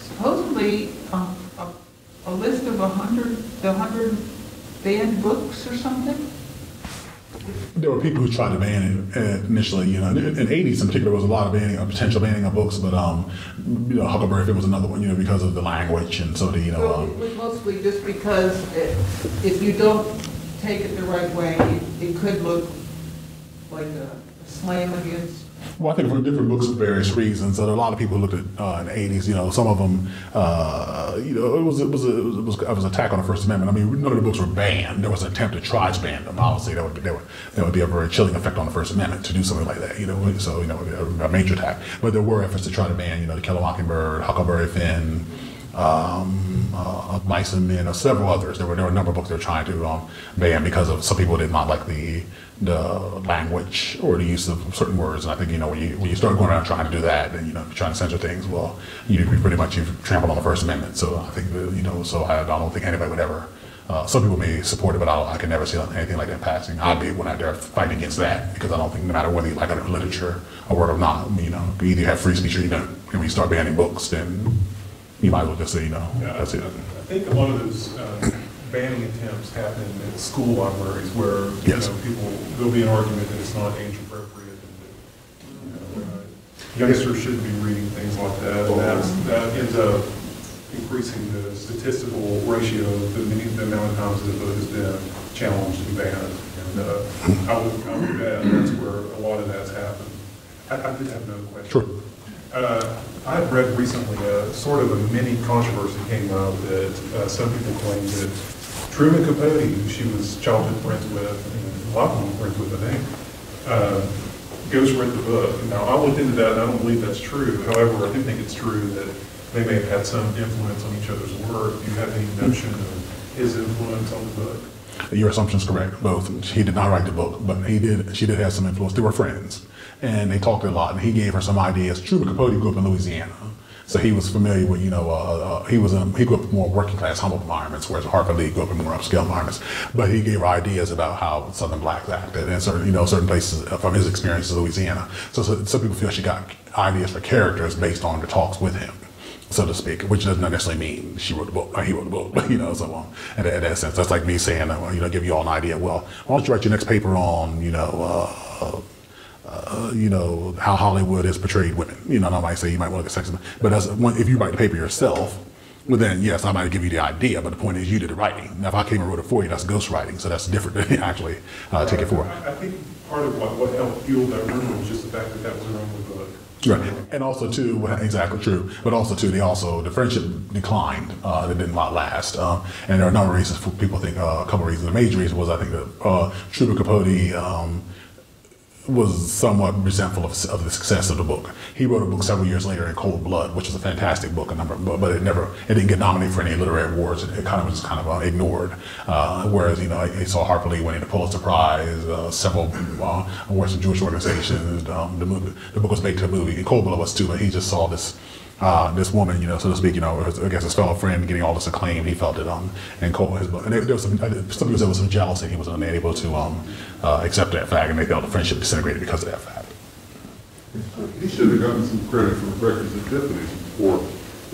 supposedly a, a, a list of a hundred, the hundred banned books or something. there were people who tried to ban it initially. You know, in the eighties in particular, there was a lot of banning, of potential banning of books, but um, you know, Huckleberry Finn was another one. You know, because of the language and so the you know. Well, um, mostly just because it, if you don't take it the right way, it, it could look like a slam against. Well, I think from different books for various reasons. So there are a lot of people who looked at uh, in the eighties. You know, some of them, uh, you know, it was it was a, it was, it was, it was an attack on the First Amendment. I mean, none of the books were banned. There was an attempt to try to ban them. Obviously, that would be, that would that would be a very chilling effect on the First Amendment to do something like that. You know, so you know, a, a major attack. But there were efforts to try to ban, you know, To Kill a Mockingbird, Huckleberry Finn, um, uh, Mice and Men, or several others. There were there were a number of books they were trying to um, ban because of some people did not like the. the language or the use of certain words, and I think you know when you when you start going around trying to do that, and you know trying to censor things, well, you pretty much you've trampled on the First Amendment. So I think you know, so I don't think anybody would ever. Uh, some people may support it, but I, I can never see anything like that passing. I'd be one out there fighting against that because I don't think no matter whether you like it in literature or word or not, you know, you either have free speech or you don't. And when you start banning books, then you might as well just say you know yeah, that's it. I think a lot of those. Uh, Banning attempts happen at school libraries where you yes. know people there'll be an argument that it's not age appropriate. And that, you know, uh, youngsters shouldn't be reading things like that. And that's, that ends up increasing the statistical ratio of the, the amount of times that the book has been challenged and banned. And uh, I would I would bet that's where a lot of that's happened. I, I did have another question. Sure. Uh, I've read recently a sort of a mini controversy came up that uh, some people claim that Truman Capote, who she was childhood friends with, and a lot of them were friends with, I think, uh, goes read the book. Now, I looked into that, and I don't believe that's true. However, I do think it's true that they may have had some influence on each other's work. Do you have any notion of his influence on the book? Your assumption is correct, both. He did not write the book, but he did. She did have some influence. They were friends, and they talked a lot, and he gave her some ideas. Truman Capote grew up in Louisiana, so he was familiar with, you know, uh, uh, he was um, he grew up in more working-class, humble environments, whereas Harper Lee grew up in more upscale environments. But he gave her ideas about how Southern blacks acted in certain, you know, certain places from his experiences in Louisiana. So, so some people feel she got ideas for characters based on the talks with him, so to speak, which does not necessarily mean she wrote the book, or he wrote the book, you know, so on. In, in that sense, that's like me saying, uh, you know, give you all an idea. Well, why don't you write your next paper on, you know, uh, uh, you know, how Hollywood has portrayed women? You know, and I might say you might want to look at sexism, but as one, if you write the paper yourself, well then, yes, I might give you the idea, but the point is you did the writing. Now, if I came and wrote it for you, that's ghostwriting, so that's different than actually uh, right. take it for. I, I think part of what, what helped fuel that rumor was just the fact that that was wrong with the book. Right, and also too, exactly true. But also too, they also the friendship declined. Uh, it did not last, um, and there are a number of reasons for people think. Uh, a couple of reasons. The major reason was I think that uh, Truman Capote um, was somewhat resentful of, of the success of the book. He wrote a book several years later, in Cold Blood, which was a fantastic book. A number, but, but it never, it didn't get nominated for any literary awards. It, it kind of was kind of uh, ignored. Uh, whereas you know, I, I saw Harper Lee winning the Pulitzer Prize, uh, several uh, awards from Jewish organizations. Um, the movie, the book was made to a movie. And Cold Blood was too, but he just saw this. Uh, this woman, you know, so to speak, you know, I guess his fellow friend getting all this acclaim, he felt it, um, and Cole, his, and there, there was some, some people said there was some jealousy, he was unable to um, uh, accept that fact, and they felt the friendship disintegrated because of that fact. He should have gotten some credit for Records and Deputies for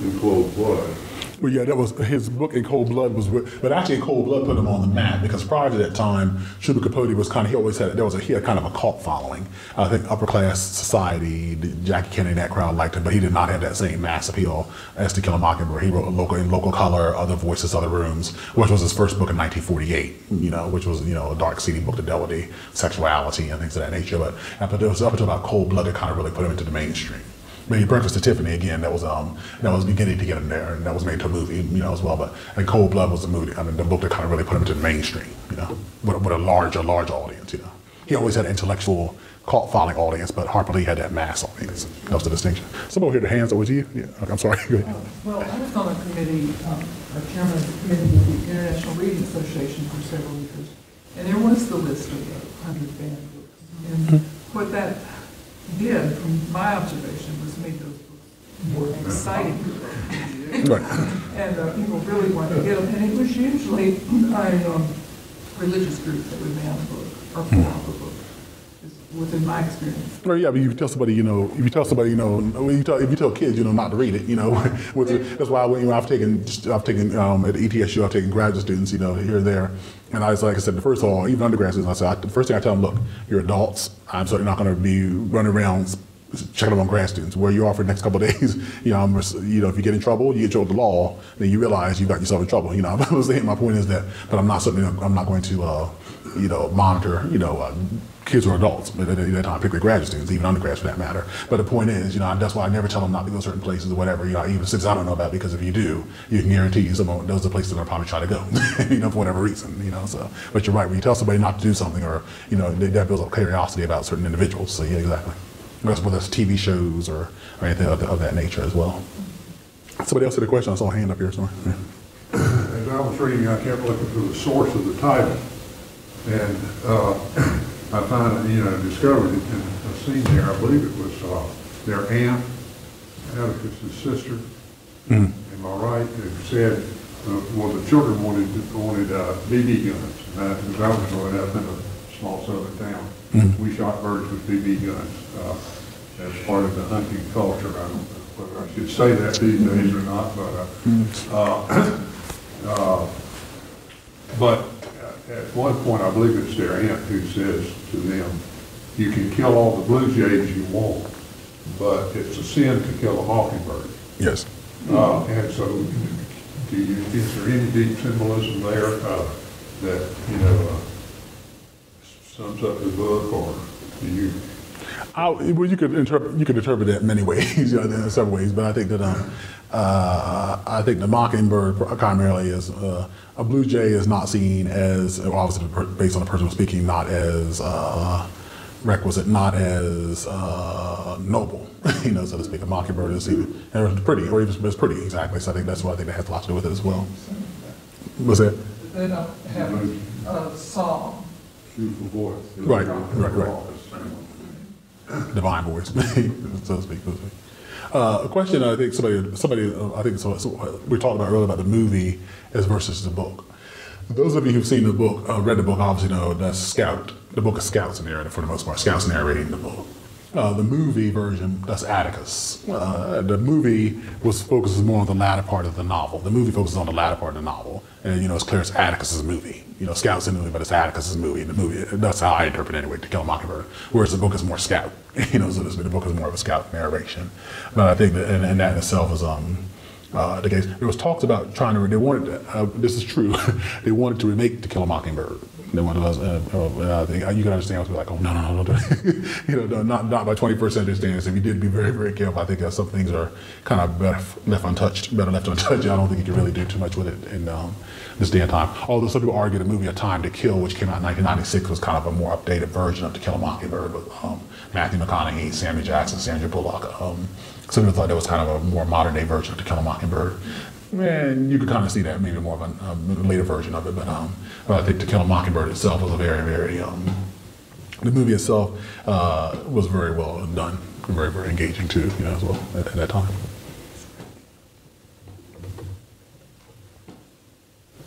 In Cold Blood. Well, yeah, that was his book. In Cold Blood was, but actually, Cold Blood put him on the map because prior to that time, Truman Capote was kind of he always had there was a he had kind of a cult following. I think upper class society, Jackie Kennedy, that crowd liked him, but he did not have that same mass appeal as To Kill a Mockingbird. He wrote local in Local Color, Other Voices, Other Rooms, which was his first book in nineteen forty-eight. You know, which was you know a dark, seedy book that dealt with sexuality and things of that nature. But but there was up until about Cold Blood that kind of really put him into the mainstream. Maybe Breakfast at Tiffany again. That was um that was beginning to get him there, and that was made to a movie, you know, as well. But and Cold Blood was the movie. I mean, the book that kind of really put him into the mainstream, you know, with, with a large, a large audience. You know, he always had an intellectual, cult following audience, but Harper Lee had that mass audience. That was the distinction. Somebody over here, the hands over to you. Yeah, okay, I'm sorry. Go ahead. Uh, well, I was on a committee, um, a chairman of the committee of the International Reading Association for several years, and there was the list of one hundred banned books, and mm-hmm. what that did, from my observation, was made those books more exciting. Right. And uh, people really wanted to get them. And it was usually a um, religious group that would ban the book or pull out the book. within my experience. Well, yeah, but you tell somebody, you know, if you tell somebody, you know, when you tell, if you tell kids, you know, not to read it, you know, which, that's why when, you know, I've taken, I've taken um, at E T S U, I've taken graduate students, you know, here and there, and I was like I said, first of all, even undergrad students, I said, I, the first thing I tell them, look, you're adults. I'm certainly not going to be running around checking up on grad students. Where you are for the next couple of days, you know, I'm, you know, if you get in trouble, you get in trouble with the law, then you realize you got yourself in trouble. You know, I was saying my point is that, but I'm not certainly, I'm not going to, uh, you know, monitor, you know. Uh, kids or adults, but at that time, particularly graduate students, even undergrads for that matter. But the point is, you know, that's why I never tell them not to go certain places or whatever, you know, even since I don't know about it, because if you do, you can guarantee someone, those are the places they're probably trying to go, you know, for whatever reason, you know, so. But you're right, when you tell somebody not to do something or, you know, that builds up curiosity about certain individuals, so yeah, exactly. Whether it's T V shows or, or anything of, of that nature as well. Somebody else had a question, I saw a hand up here somewhere. Yeah. As I was reading, I kept looking for the source of the title, and, uh, I find, you know, discovered it in a scene there. I believe it was uh, their aunt, Atticus's sister. Mm-hmm. Am I right? It said, uh, well, the children wanted wanted uh, B B guns. And as I was growing up in a small southern town, mm-hmm. we shot birds with B B guns uh, as part of the hunting culture. I don't know whether I should say that these days or not, but uh, mm-hmm. uh, uh, but. At one point, I believe it's their aunt who says to them, you can kill all the blue jays you want, but it's a sin to kill a mockingbird. Yes. Uh, and so do you, is there any deep symbolism there uh, that, you know, uh, sums up the book, or do you? I, well, you could interpret you could interpret that in many ways, you know, in several ways. But I think that um, uh, I think the mockingbird primarily is uh, a blue jay is not seen as obviously based on the person speaking, not as uh, requisite, not as uh, noble, you know, so to speak. A mockingbird is even and pretty, or even it's pretty exactly. So I think that's why I think that has a lot to do with it as well. What's that? They don't have a song. Beautiful voice. Right, right, right. Divine voice, so to speak. Uh, a question I think somebody, somebody uh, I think so, so we talked about earlier about the movie as versus the book. Those of you who've seen the book, uh, read the book, obviously know that's Scout. The book is Scout's narrative for the most part. Scout's narrating the book. Uh, the movie version, that's Atticus. Uh, the movie was focuses more on the latter part of the novel. The movie focuses on the latter part of the novel, and you know it's clear it's Atticus's movie. You know, Scout's in the movie, but it's Atticus's movie. In the movie, that's how I interpret it anyway. To Kill a Mockingbird, whereas the book is more Scout. You know, so the book is more of a Scout narration. But I think that, and, and that in itself is um. Uh, the case. There was talks about trying to, they wanted, to, uh, this is true, they wanted to remake To Kill a Mockingbird. They wanted us, uh, uh, I think, uh, you can understand, I was like, oh, no, no, no, don't do it. You know, no, not, not by twenty-first century standards. If you did, be very, very careful. I think uh, some things are kind of better left untouched, better left untouched. I don't think you can really do too much with it in um, this day and time. Although some people argue the movie A Time to Kill, which came out in nineteen ninety-six, was kind of a more updated version of To Kill a Mockingbird with um, Matthew McConaughey, Samuel Jackson, Sandra Bullock. Um, Some people thought that was kind of a more modern day version of To Kill a Mockingbird. And you could kind of see that, maybe more of a, a later version of it. But, um, but I think To Kill a Mockingbird itself was a very, very, um, the movie itself uh, was very well done, very, very engaging too, you know, as well at, at that time.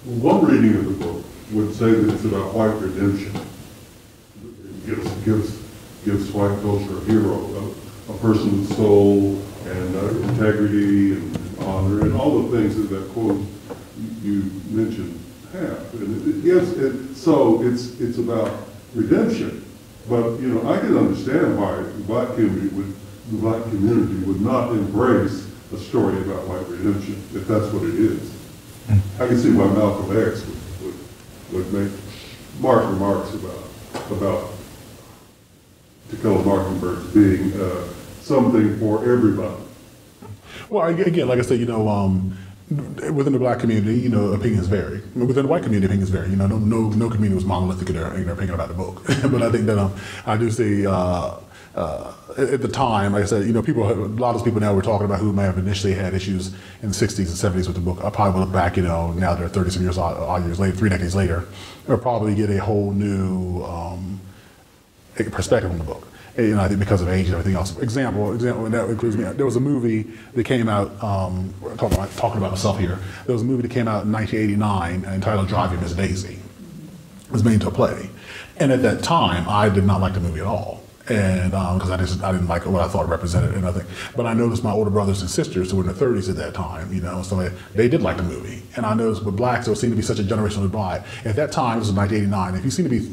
Well, one reading of the book would say that it's about white redemption. It gives, gives, gives white culture a hero, a, a person's soul, and uh, integrity and honor and all the things that that quote you mentioned have. And it, it, yes, it, so it's it's about redemption. But you know, I can understand why the black community would the black community would not embrace a story about white redemption if that's what it is. I can see why Malcolm X would would, would make mark remarks about about To Kill a Mockingbird being. Uh, something for everybody. Well, again, like I said, you know, um, within the black community, you know, opinions vary. Within the white community, opinions vary. You know, no, no, no community was monolithic in their, in their opinion about the book. But I think that um, I do see uh, uh, at the time, like I said, you know, people, a lot of people now we're talking about who may have initially had issues in the sixties and seventies with the book. I probably look back, you know, now they're thirty some years, odd years later, three decades later, they'll probably get a whole new um, perspective on the book. You know, I think because of age and everything else. Example, example, and that includes me. There was a movie that came out. Um, we're talking about, talking about myself here. There was a movie that came out in nineteen eighty-nine entitled "Drive You, Miss Daisy." It was made into a play, And at that time, I did not like the movie at all. And because um, I just I didn't like what I thought it represented, and I think, but I noticed my older brothers and sisters who were in their thirties at that time, you know, so they, they did like the movie. And I noticed with blacks, there seemed to be such a generational divide. At that time, this was nineteen eighty-nine. If you seemed to be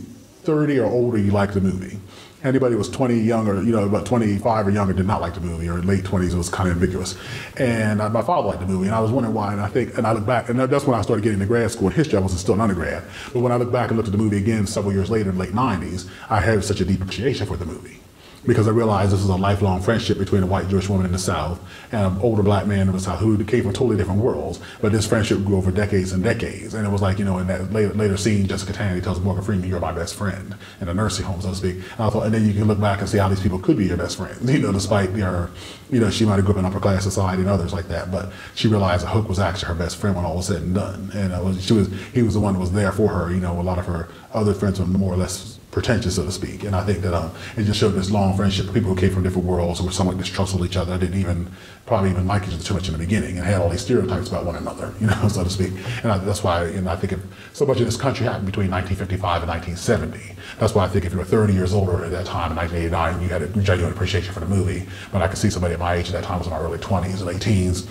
thirty or older, you liked the movie. Anybody who was twenty younger, you know, about twenty-five or younger, did not like the movie, or late twenties, it was kind of ambiguous. And I, my father liked the movie, and I was wondering why. And I think, and I look back, and that's when I started getting into grad school in history. I wasn't still an undergrad, but when I look back and looked at the movie again several years later, in the late nineties, I had such a deep appreciation for the movie, because I realized this was a lifelong friendship between a white Jewish woman in the South and an older black man in the South who came from totally different worlds, but this friendship grew over decades and decades. And it was like, you know, in that later, later scene, Jessica Tandy tells Morgan Freeman, "You're my best friend," in a nursing home, so to speak. And I thought, and then you can look back and see how these people could be your best friends, you know, despite their, you know, she might have grew up in upper class society and others like that, but she realized that Hook was actually her best friend when all was said and done. And it was, she was, he was the one that was there for her. You know, a lot of her other friends were more or less pretentious, so to speak. And I think that um, it just showed this long friendship of people who came from different worlds who were somewhat distrustful of each other, didn't even, probably even like each other too much in the beginning, and had all these stereotypes about one another, you know, so to speak. And I, that's why, and I think if, so much of this country happened between nineteen fifty-five and nineteen seventy. That's why I think if you were thirty years older at that time in nineteen eighty-nine, you had a genuine appreciation for the movie. But I could see somebody at my age at that time, was in my early twenties and late teens,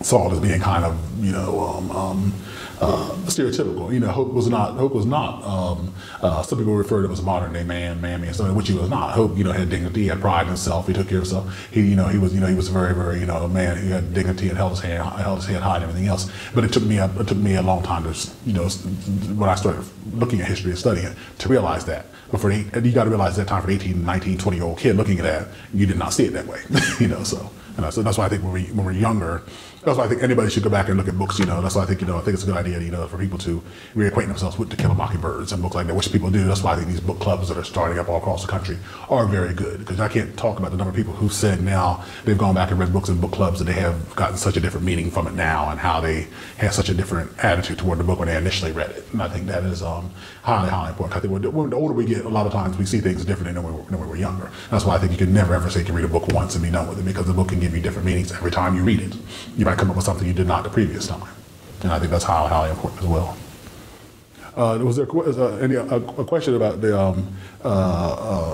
saw it as being kind of, you know, um, um, Uh, stereotypical, you know. Hope was not. Hope was not. Um, uh, some people refer to him as modern-day man, mammy, and so which he was not. Hope, you know, had dignity, he had pride in himself. He took care of himself. He, you know, he was, you know, he was very, very, you know, a man who had dignity and held his hand, held his head high, and everything else. But it took me, a, it took me a long time to, you know, when I started looking at history and studying it, to realize that. But for the, you got to realize that time for an eighteen, nineteen, twenty year old kid looking at that, you did not see it that way, you know. So, and so that's why I think when we when we're younger. That's why I think anybody should go back and look at books, you know. That's why I think, you know, I think it's a good idea, you know, for people to reacquaint themselves with To Kill a Mockingbird and books like that, which people do. That's why I think these book clubs that are starting up all across the country are very good, because I can't talk about the number of people who said now they've gone back and read books in book clubs and they have gotten such a different meaning from it now, and how they had such a different attitude toward the book when they initially read it. And I think that is um, highly, highly important. I think when the older we get, a lot of times we see things differently than when we were, than when we were younger. That's why I think you can never ever say you can read a book once and be done with it, because the book can give you different meanings every time you read it. You might come up with something you did not the previous time. And I think that's highly, highly important as well. Uh, was there uh, any, a, a question about the, um, uh,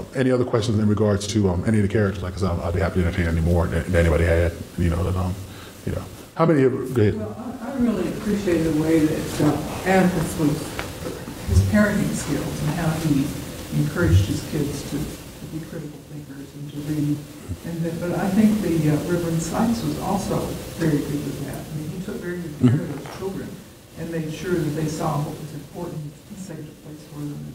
uh, any other questions in regards to um, any of the characters? Like I said, I'd be happy to entertain any more that, that anybody had, you know, that, um, you know. How many of you, go ahead. Well, I, I really appreciate the way that uh, Atticus was, his parenting skills and how he encouraged his kids to, to be critical thinkers and to read. And that, but I think the uh, Reverend Sykes was also very good with that. I mean, he took very good care of his children and made sure that they saw what was important and saved a place for them.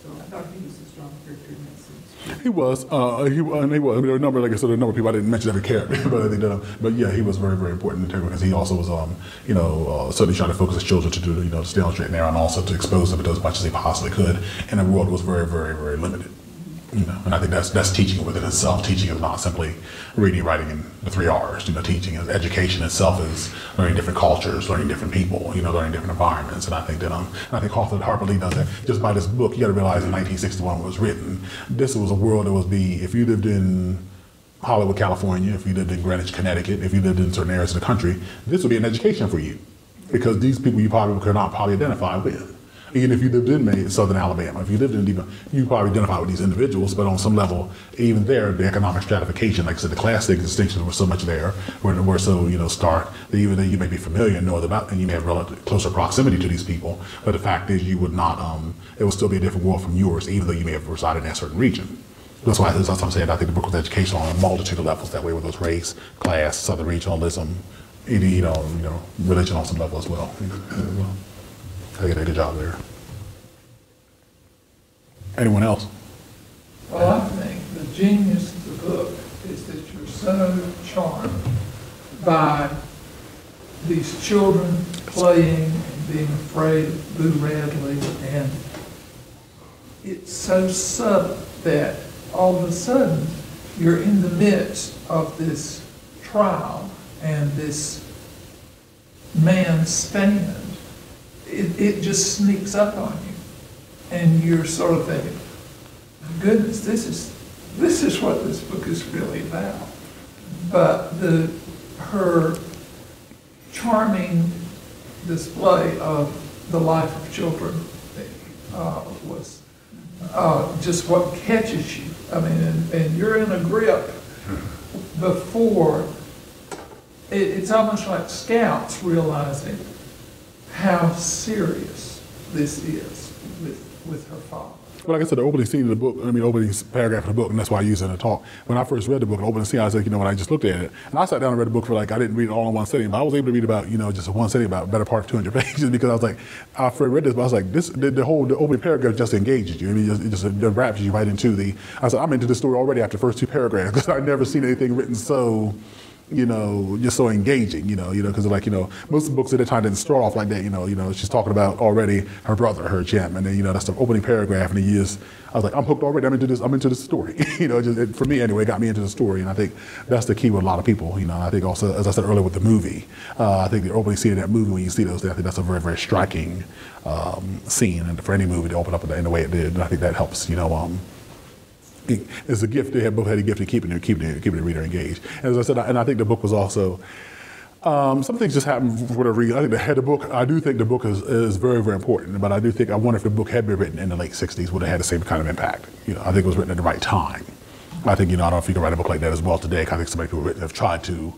So I thought he was a strong character in that sense. He was. Uh, he, and he was. I mean, there were a number, like I said, there were a number of people. I didn't mention every character, but I think that. Um, but yeah, he was very, very important in because he also was, um, you know, uh, certainly trying to focus his children to do, you know, to stay on straight and narrow, and also to expose them to as much as he possibly could. And the world was very, very, very limited. You know, and I think that's that's teaching within itself. Teaching is not simply reading, writing, and the three R's. You know, teaching is education itself is learning different cultures, learning different people, you know, learning different environments. And I think that um, I think Harper Lee does that just by this book. You got to realize in nineteen sixty-one when it was written, this was a world that was be if you lived in Hollywood, California, if you lived in Greenwich, Connecticut, if you lived in certain areas of the country, this would be an education for you, because these people you probably could not probably identify with. Even if you lived in southern Alabama, if you lived in Deep, you probably identify with these individuals, but on some level, even there, the economic stratification, like I said, the class distinctions were so much there, were, were so, you know, stark, that even though you may be familiar and know about, and you may have relative closer proximity to these people, but the fact is you would not, um, it would still be a different world from yours, even though you may have resided in a certain region. That's why, that's what I'm saying, I think the book was educational on a multitude of levels that way, whether it's race, class, southern regionalism, you know, you know, religion on some level as well. You know, as well. I did a good job there. Anyone else? Well, I think the genius of the book is that you're so charmed by these children playing and being afraid of Boo Radley, and it's so subtle that all of a sudden you're in the midst of this trial and this man's stand. It, it just sneaks up on you, and you're sort of thinking, "Goodness, this is this is what this book is really about." But the her charming display of the life of children uh, was uh, just what catches you. I mean, and, and you're in a grip before, it, it's almost like scouts realizing how serious this is with, with her father. Well, like I said, the opening scene of the book, I mean, opening paragraph of the book, and that's why I use it in the talk. When I first read the book, the opening scene, I was like, you know, when I just looked at it, and I sat down and read the book for like, I didn't read it all in one sitting, but I was able to read about, you know, just one sitting, about a better part of two hundred pages, because I was like, I first read this, but I was like, this, the, the whole, the opening paragraph just engages you. I mean, it just, it just it wraps you right into the, I said, I'm into this story already after the first two paragraphs, because I've never seen anything written so, you know, just so engaging, you know, you know, because like, you know, most books at the time didn't start off like that, you know, you know, she's talking about already her brother, her Jem, and then, you know, that's the opening paragraph, and he is, I was like, I'm hooked already, I'm into this, I'm into this story, you know, just, it, for me anyway, it got me into the story, and I think that's the key with a lot of people, you know, I think also, as I said earlier with the movie, uh, I think the opening scene of that movie, when you see those, I think that's a very, very striking um, scene, and for any movie to open up in the, in the way it did, and I think that helps, you know, um, it's a gift. They have both had a gift of keeping, keeping, keeping the reader engaged. And as I said, I, and I think the book was also, um, some things just happened for whatever reason. I think the head of the book, I do think the book is, is very, very important, but I do think, I wonder if the book had been written in the late sixties, would have had the same kind of impact. You know, I think it was written at the right time. I think, you know, I don't know if you can write a book like that as well today, because I think so many people have tried to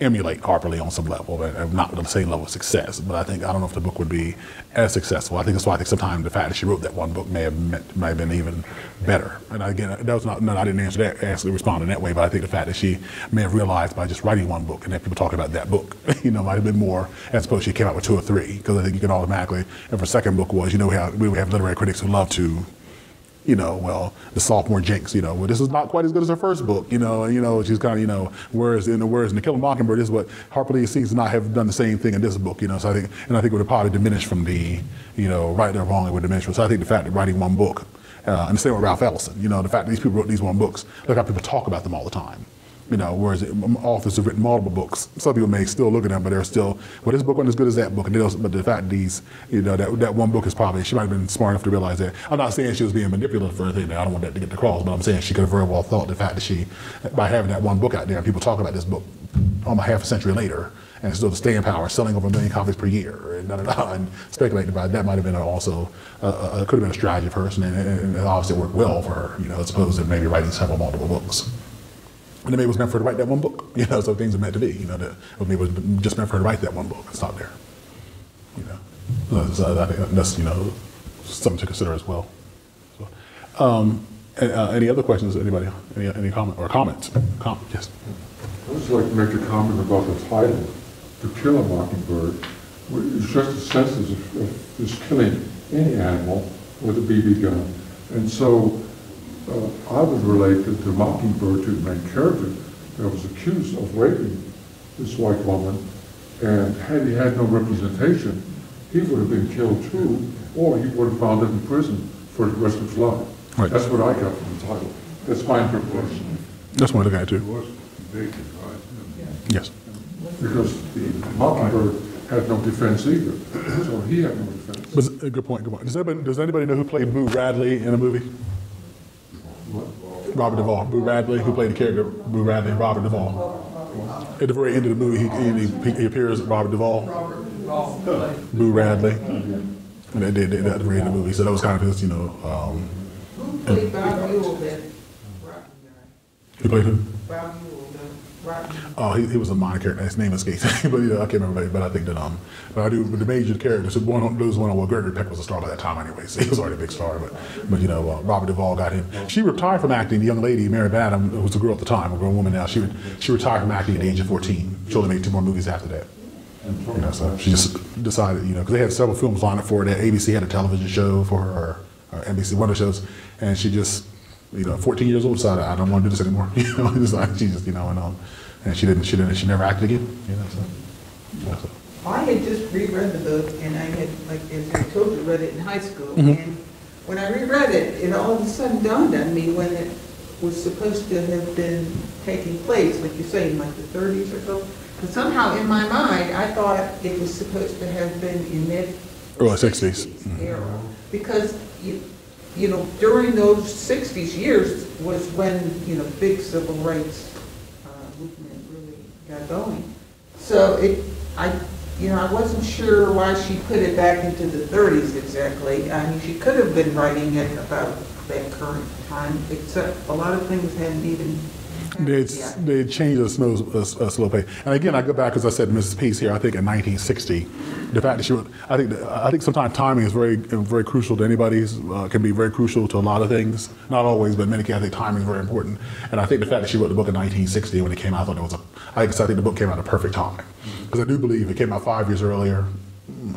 emulate Harper Lee on some level, but not with the same level of success. But I think, I don't know if the book would be as successful. I think that's why I think sometimes the fact that she wrote that one book may have, meant, may have been even better. And again, that was not, no, I didn't answer that, actually respond in that way, but I think the fact that she may have realized by just writing one book and then people talking about that book, you know, might have been more, as opposed to she came out with two or three, because I think you can automatically, if her second book was, you know, we have, we have literary critics who love to, you know, well, the sophomore jinx, you know, well, this is not quite as good as her first book, you know, and, you know, she's kind of, you know, whereas in the words in To Kill a Mockingbird, this is what Harper Lee seems to not have done the same thing in this book, you know, so I think, and I think it would have probably diminished from the, you know, right or wrong, it would diminish from, so I think the fact that writing one book, uh, and the same with Ralph Ellison, you know, the fact that these people wrote these one books, look how people talk about them all the time. You know, whereas authors have written multiple books. Some people may still look at them, but they're still, well, this book wasn't as good as that book. And they but the fact these, you know, that, that one book is probably, she might have been smart enough to realize that. I'm not saying she was being manipulative or anything. I don't want that to get across, but I'm saying she could have very well thought the fact that she, by having that one book out there, and people talking about this book almost half a century later, and still the staying power, selling over a million copies per year, and, and speculating about it, that might have been also, uh, could have been a strategy of hers, and, and, and obviously it worked well for her, you know, as opposed to maybe writing several multiple books. And maybe it was meant for her to write that one book, you know, so things are meant to be, you know, that maybe it was just meant for her to write that one book and stop there, you know. So I think that's, you know, something to consider as well. So, um, and, uh, any other questions, anybody? Any, any comment or comments? Comment, yes. I would just like to make a comment about the title, To Kill a Mockingbird. It's just a sentence of just killing any animal with a B B gun. And so, Uh, I would relate that the Mockingbird to the main character that was accused of raping this white woman, and had he had no representation, he would have been killed too, or he would have wound up in prison for the rest of his life. Right. That's what I got from the title. That's my interpretation. That's what I got too. He was convicted, right? Yes. Because the Mockingbird had no defense either, so he had no defense. Was, uh, good point, good point. Does anybody, does anybody know who played Boo Radley in a movie? Robert Duvall, Boo Radley, who played the character Boo Radley, Robert Duvall. At the very end of the movie, he, he, he appears as Robert Duvall. Boo Radley. And they did that at the very end of the movie, so that was kind of his, you know. Um, who played Bob Ewell then? He played who? Bob Ewell then. Oh, he, he was a minor character. His name escapes me, but you know, I can't remember. But I think that um, but I do. But the major characters, one on those one on well, Gregory Peck was a star by that time anyway, so he was already a big star. But but you know, uh, Robert Duvall got him. She retired from acting. The young lady, Mary Badham, who was a girl at the time, a grown woman now. She she retired from acting at the age of fourteen. She only made two more movies after that. You know, so she just decided, you know, because they had several films lined up for her. A B C had a television show for her, or N B C, one of the shows, and she just, you know, fourteen years old, decided I don't want to do this anymore. You know, it's like she just, you know, and um, and she didn't, she didn't, she never acted again. You know, so, you know, so. I had just reread the book, and I had, like as I told you, read it in high school. Mm-hmm. And when I reread it, it all of a sudden dawned on me when it was supposed to have been taking place, like you say, in like the thirties or so. But somehow in my mind, I thought it was supposed to have been in mid early sixties mm-hmm. era, because you. You know, during those sixties years was when, you know, big civil rights uh, movement really got going. So it, I, you know, I wasn't sure why she put it back into the thirties exactly. I mean, she could have been writing it about that current time, except a lot of things hadn't even They'd, yeah. they changed a slow, a, a slow pace. And again, I go back, as I said, Missus Peace here, I think in nineteen sixty, the fact that she was, I think, I think sometimes timing is very, very crucial to anybody's, uh, can be very crucial to a lot of things. Not always, but in many cases, I think timing is very important. And I think the fact that she wrote the book in nineteen sixty when it came out, I thought it was a, I think, I think the book came out at a perfect time. Because I do believe it came out five years earlier,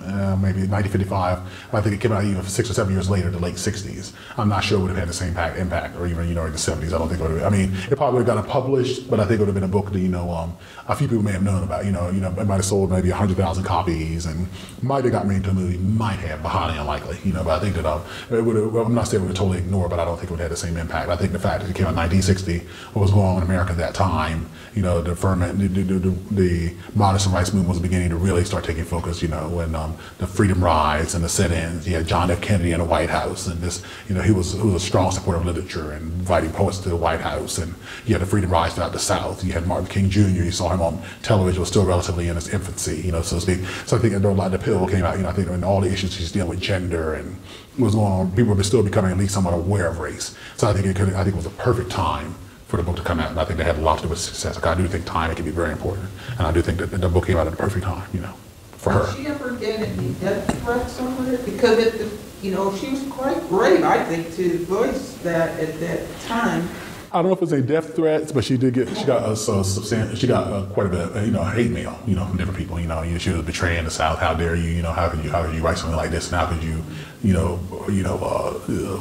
uh, maybe nineteen fifty-five, but I think it came out even six or seven years later, the late sixties. I'm not sure it would have had the same pack, impact, or even, you know, in the seventies. I don't think it would have, I mean, it probably would have gotten published, but I think it would have been a book that, you know, um, a few people may have known about. You know, you know, it might have sold maybe one hundred thousand copies and might have gotten made into a movie, might have, but highly unlikely, you know, but I think that, um, it would have, well, I'm not saying it would have totally ignored, but I don't think it would have had the same impact. I think the fact that it came out in nineteen sixty, what was going on in America at that time, you know, the ferment, the, the, the, the modest rights movement was beginning to really start taking focus, you know, when um, the freedom rides and the sit-ins, you had John F. Kennedy in the White House, and this, you know, he was, he was a strong supporter of literature and inviting poets to the White House, and you had the freedom rides throughout the South. You had Martin King Junior, you saw him on television, was still relatively in his infancy, you know, so to speak. So I think a lot of the pill came out, you know, I think and all the issues she's dealing with gender and what was going on, people were still becoming at least somewhat aware of race. So I think it could, I think it was a perfect time for the book to come out, and I think they had a lot to do with success. Like, I do think timing can be very important, and I do think that the book came out at the perfect time, you know, for her. Did she ever get any death threats on her? Because if the, you know, she was quite brave, I think, to voice that at that time. I don't know if it was a death threats, but she did get, she got a, a, she got a, quite a bit of, you know, hate mail, you know, from different people. You know, she was betraying the South. How dare you? You know, how could you? How could you write something like this? And how could you, you know, you know, uh,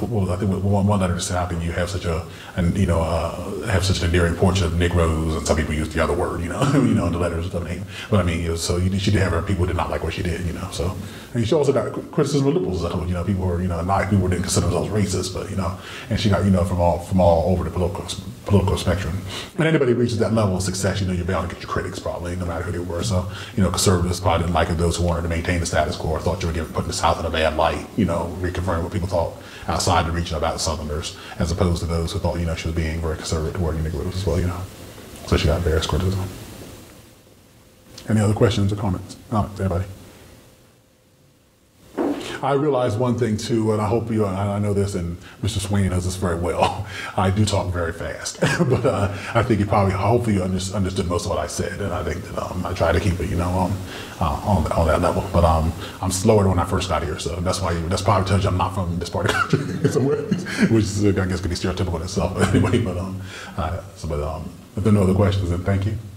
what was I think one, one letter said, how could you have such a, and you know, uh, have such an endearing portrait of Negroes? And some people used the other word, you know, you know, in the letters. But I mean, it was, so you, she did have her people did not like what she did, you know. So and she also got criticism of liberals. You know, people were, you know, not people didn't consider themselves racist, but you know, and she got, you know, from all from all over the political. political spectrum. When anybody reaches that level of success, you know, you're bound to get your critics probably, no matter who they were. So, you know, conservatives probably didn't like it, those who wanted to maintain the status quo or thought you were giving, putting the South in a bad light, you know, reconfirming what people thought outside the region about Southerners, as opposed to those who thought, you know, she was being very conservative toward Negroes as well, you know. So she got various criticism. Any other questions or comments? Comments, everybody? I realized one thing too, and I hope you, I know this, and Mister Sweeney knows this very well. I do talk very fast, but uh, I think you probably, hopefully you understood most of what I said, and I think that um, I try to keep it, you know, um, uh, on, on that level. But um, I'm slower than when I first got here, so that's why, that's probably tells you I'm not from this part of the country, somewhere, which is, I guess could be stereotypical in itself, but anyway, but, um, uh, so, but um, if there are no other questions, then thank you.